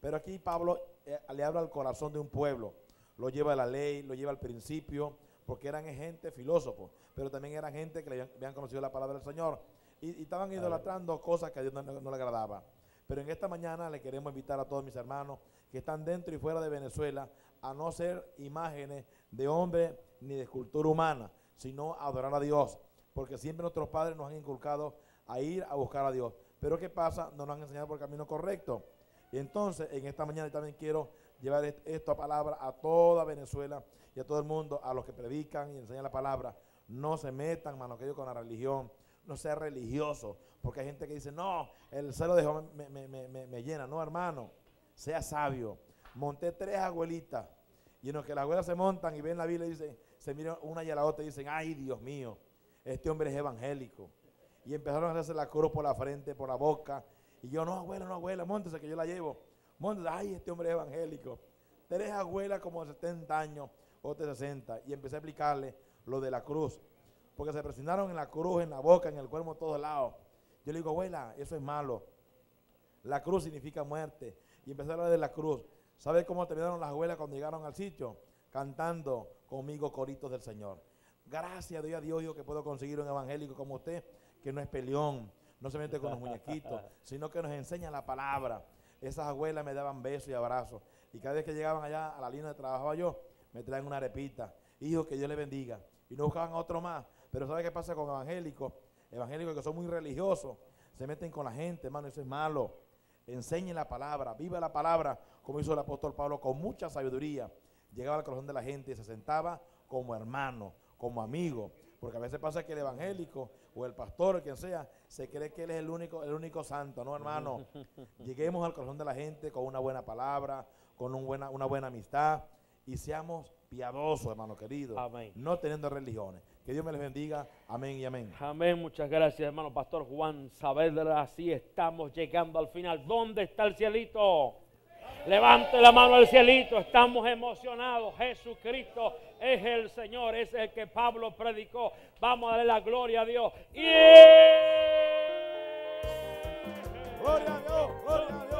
Pero aquí Pablo eh, le habla al corazón de un pueblo, lo lleva a la ley, lo lleva al principio, porque eran gente filósofos, pero también eran gente que le habían, habían conocido la palabra del Señor y, y estaban idolatrando cosas que a Dios no, no, no le agradaba. Pero en esta mañana le queremos invitar a todos mis hermanos que están dentro y fuera de Venezuela a no ser imágenes de hombre ni de escultura humana, sino a adorar a Dios, porque siempre nuestros padres nos han inculcado a ir a buscar a Dios. Pero ¿qué pasa? No nos han enseñado por el camino correcto. Y entonces, en esta mañana también quiero llevar esta palabra a toda Venezuela y a todo el mundo, a los que predican y enseñan la palabra. No se metan, hermano, que ellos con la religión. No sea religioso, porque hay gente que dice, no, el celo de Jehová me, me, me, me llena. No, hermano, sea sabio. Monté tres abuelitas, y en los que las abuelas se montan y ven la Biblia, dicen, se miran una y a la otra y dicen, ay, Dios mío, este hombre es evangélico. Y empezaron a hacerse la cruz por la frente, por la boca, y yo, no, abuela, no, abuela, móntese que yo la llevo. Móntese, ay, este hombre es evangélico. Tres abuelas como de setenta años, o de sesenta, y empecé a explicarle lo de la cruz, porque se presentaron en la cruz, en la boca, en el cuerpo, en todos lados. Yo le digo, abuela, eso es malo. La cruz significa muerte. Y empecé a hablar de la cruz. ¿Sabes cómo terminaron las abuelas cuando llegaron al sitio? Cantando conmigo coritos del Señor. Gracias doy a Dios, Dios, que puedo conseguir un evangélico como usted, que no es peleón, no se mete con los muñequitos, sino que nos enseña la palabra. Esas abuelas me daban besos y abrazos, y cada vez que llegaban allá a la línea de trabajo yo, me traen una arepita, hijo que Dios le bendiga, y no buscaban otro más. Pero ¿sabe qué pasa con evangélicos? Evangélicos que son muy religiosos, se meten con la gente, hermano, eso es malo. Enseñen la palabra, viva la palabra, como hizo el apóstol Pablo con mucha sabiduría. Llegaba al corazón de la gente y se sentaba como hermano, como amigo, porque a veces pasa que el evangélico o el pastor o quien sea, se cree que él es el único, el único santo, ¿no, hermano? Lleguemos al corazón de la gente con una buena palabra, con un buena, una buena amistad, y seamos piadosos, hermano querido. Amén. No teniendo religiones. Que Dios me les bendiga. Amén y amén. Amén. Muchas gracias, hermano pastor Juan Saavedra. Así estamos llegando al final. ¿Dónde está el cielito? ¡Amén! Levante la mano al cielito. Estamos emocionados. Jesucristo es el Señor. Es el que Pablo predicó. Vamos a darle la gloria a Dios. ¡Yeah! Gloria a Dios. Gloria a Dios.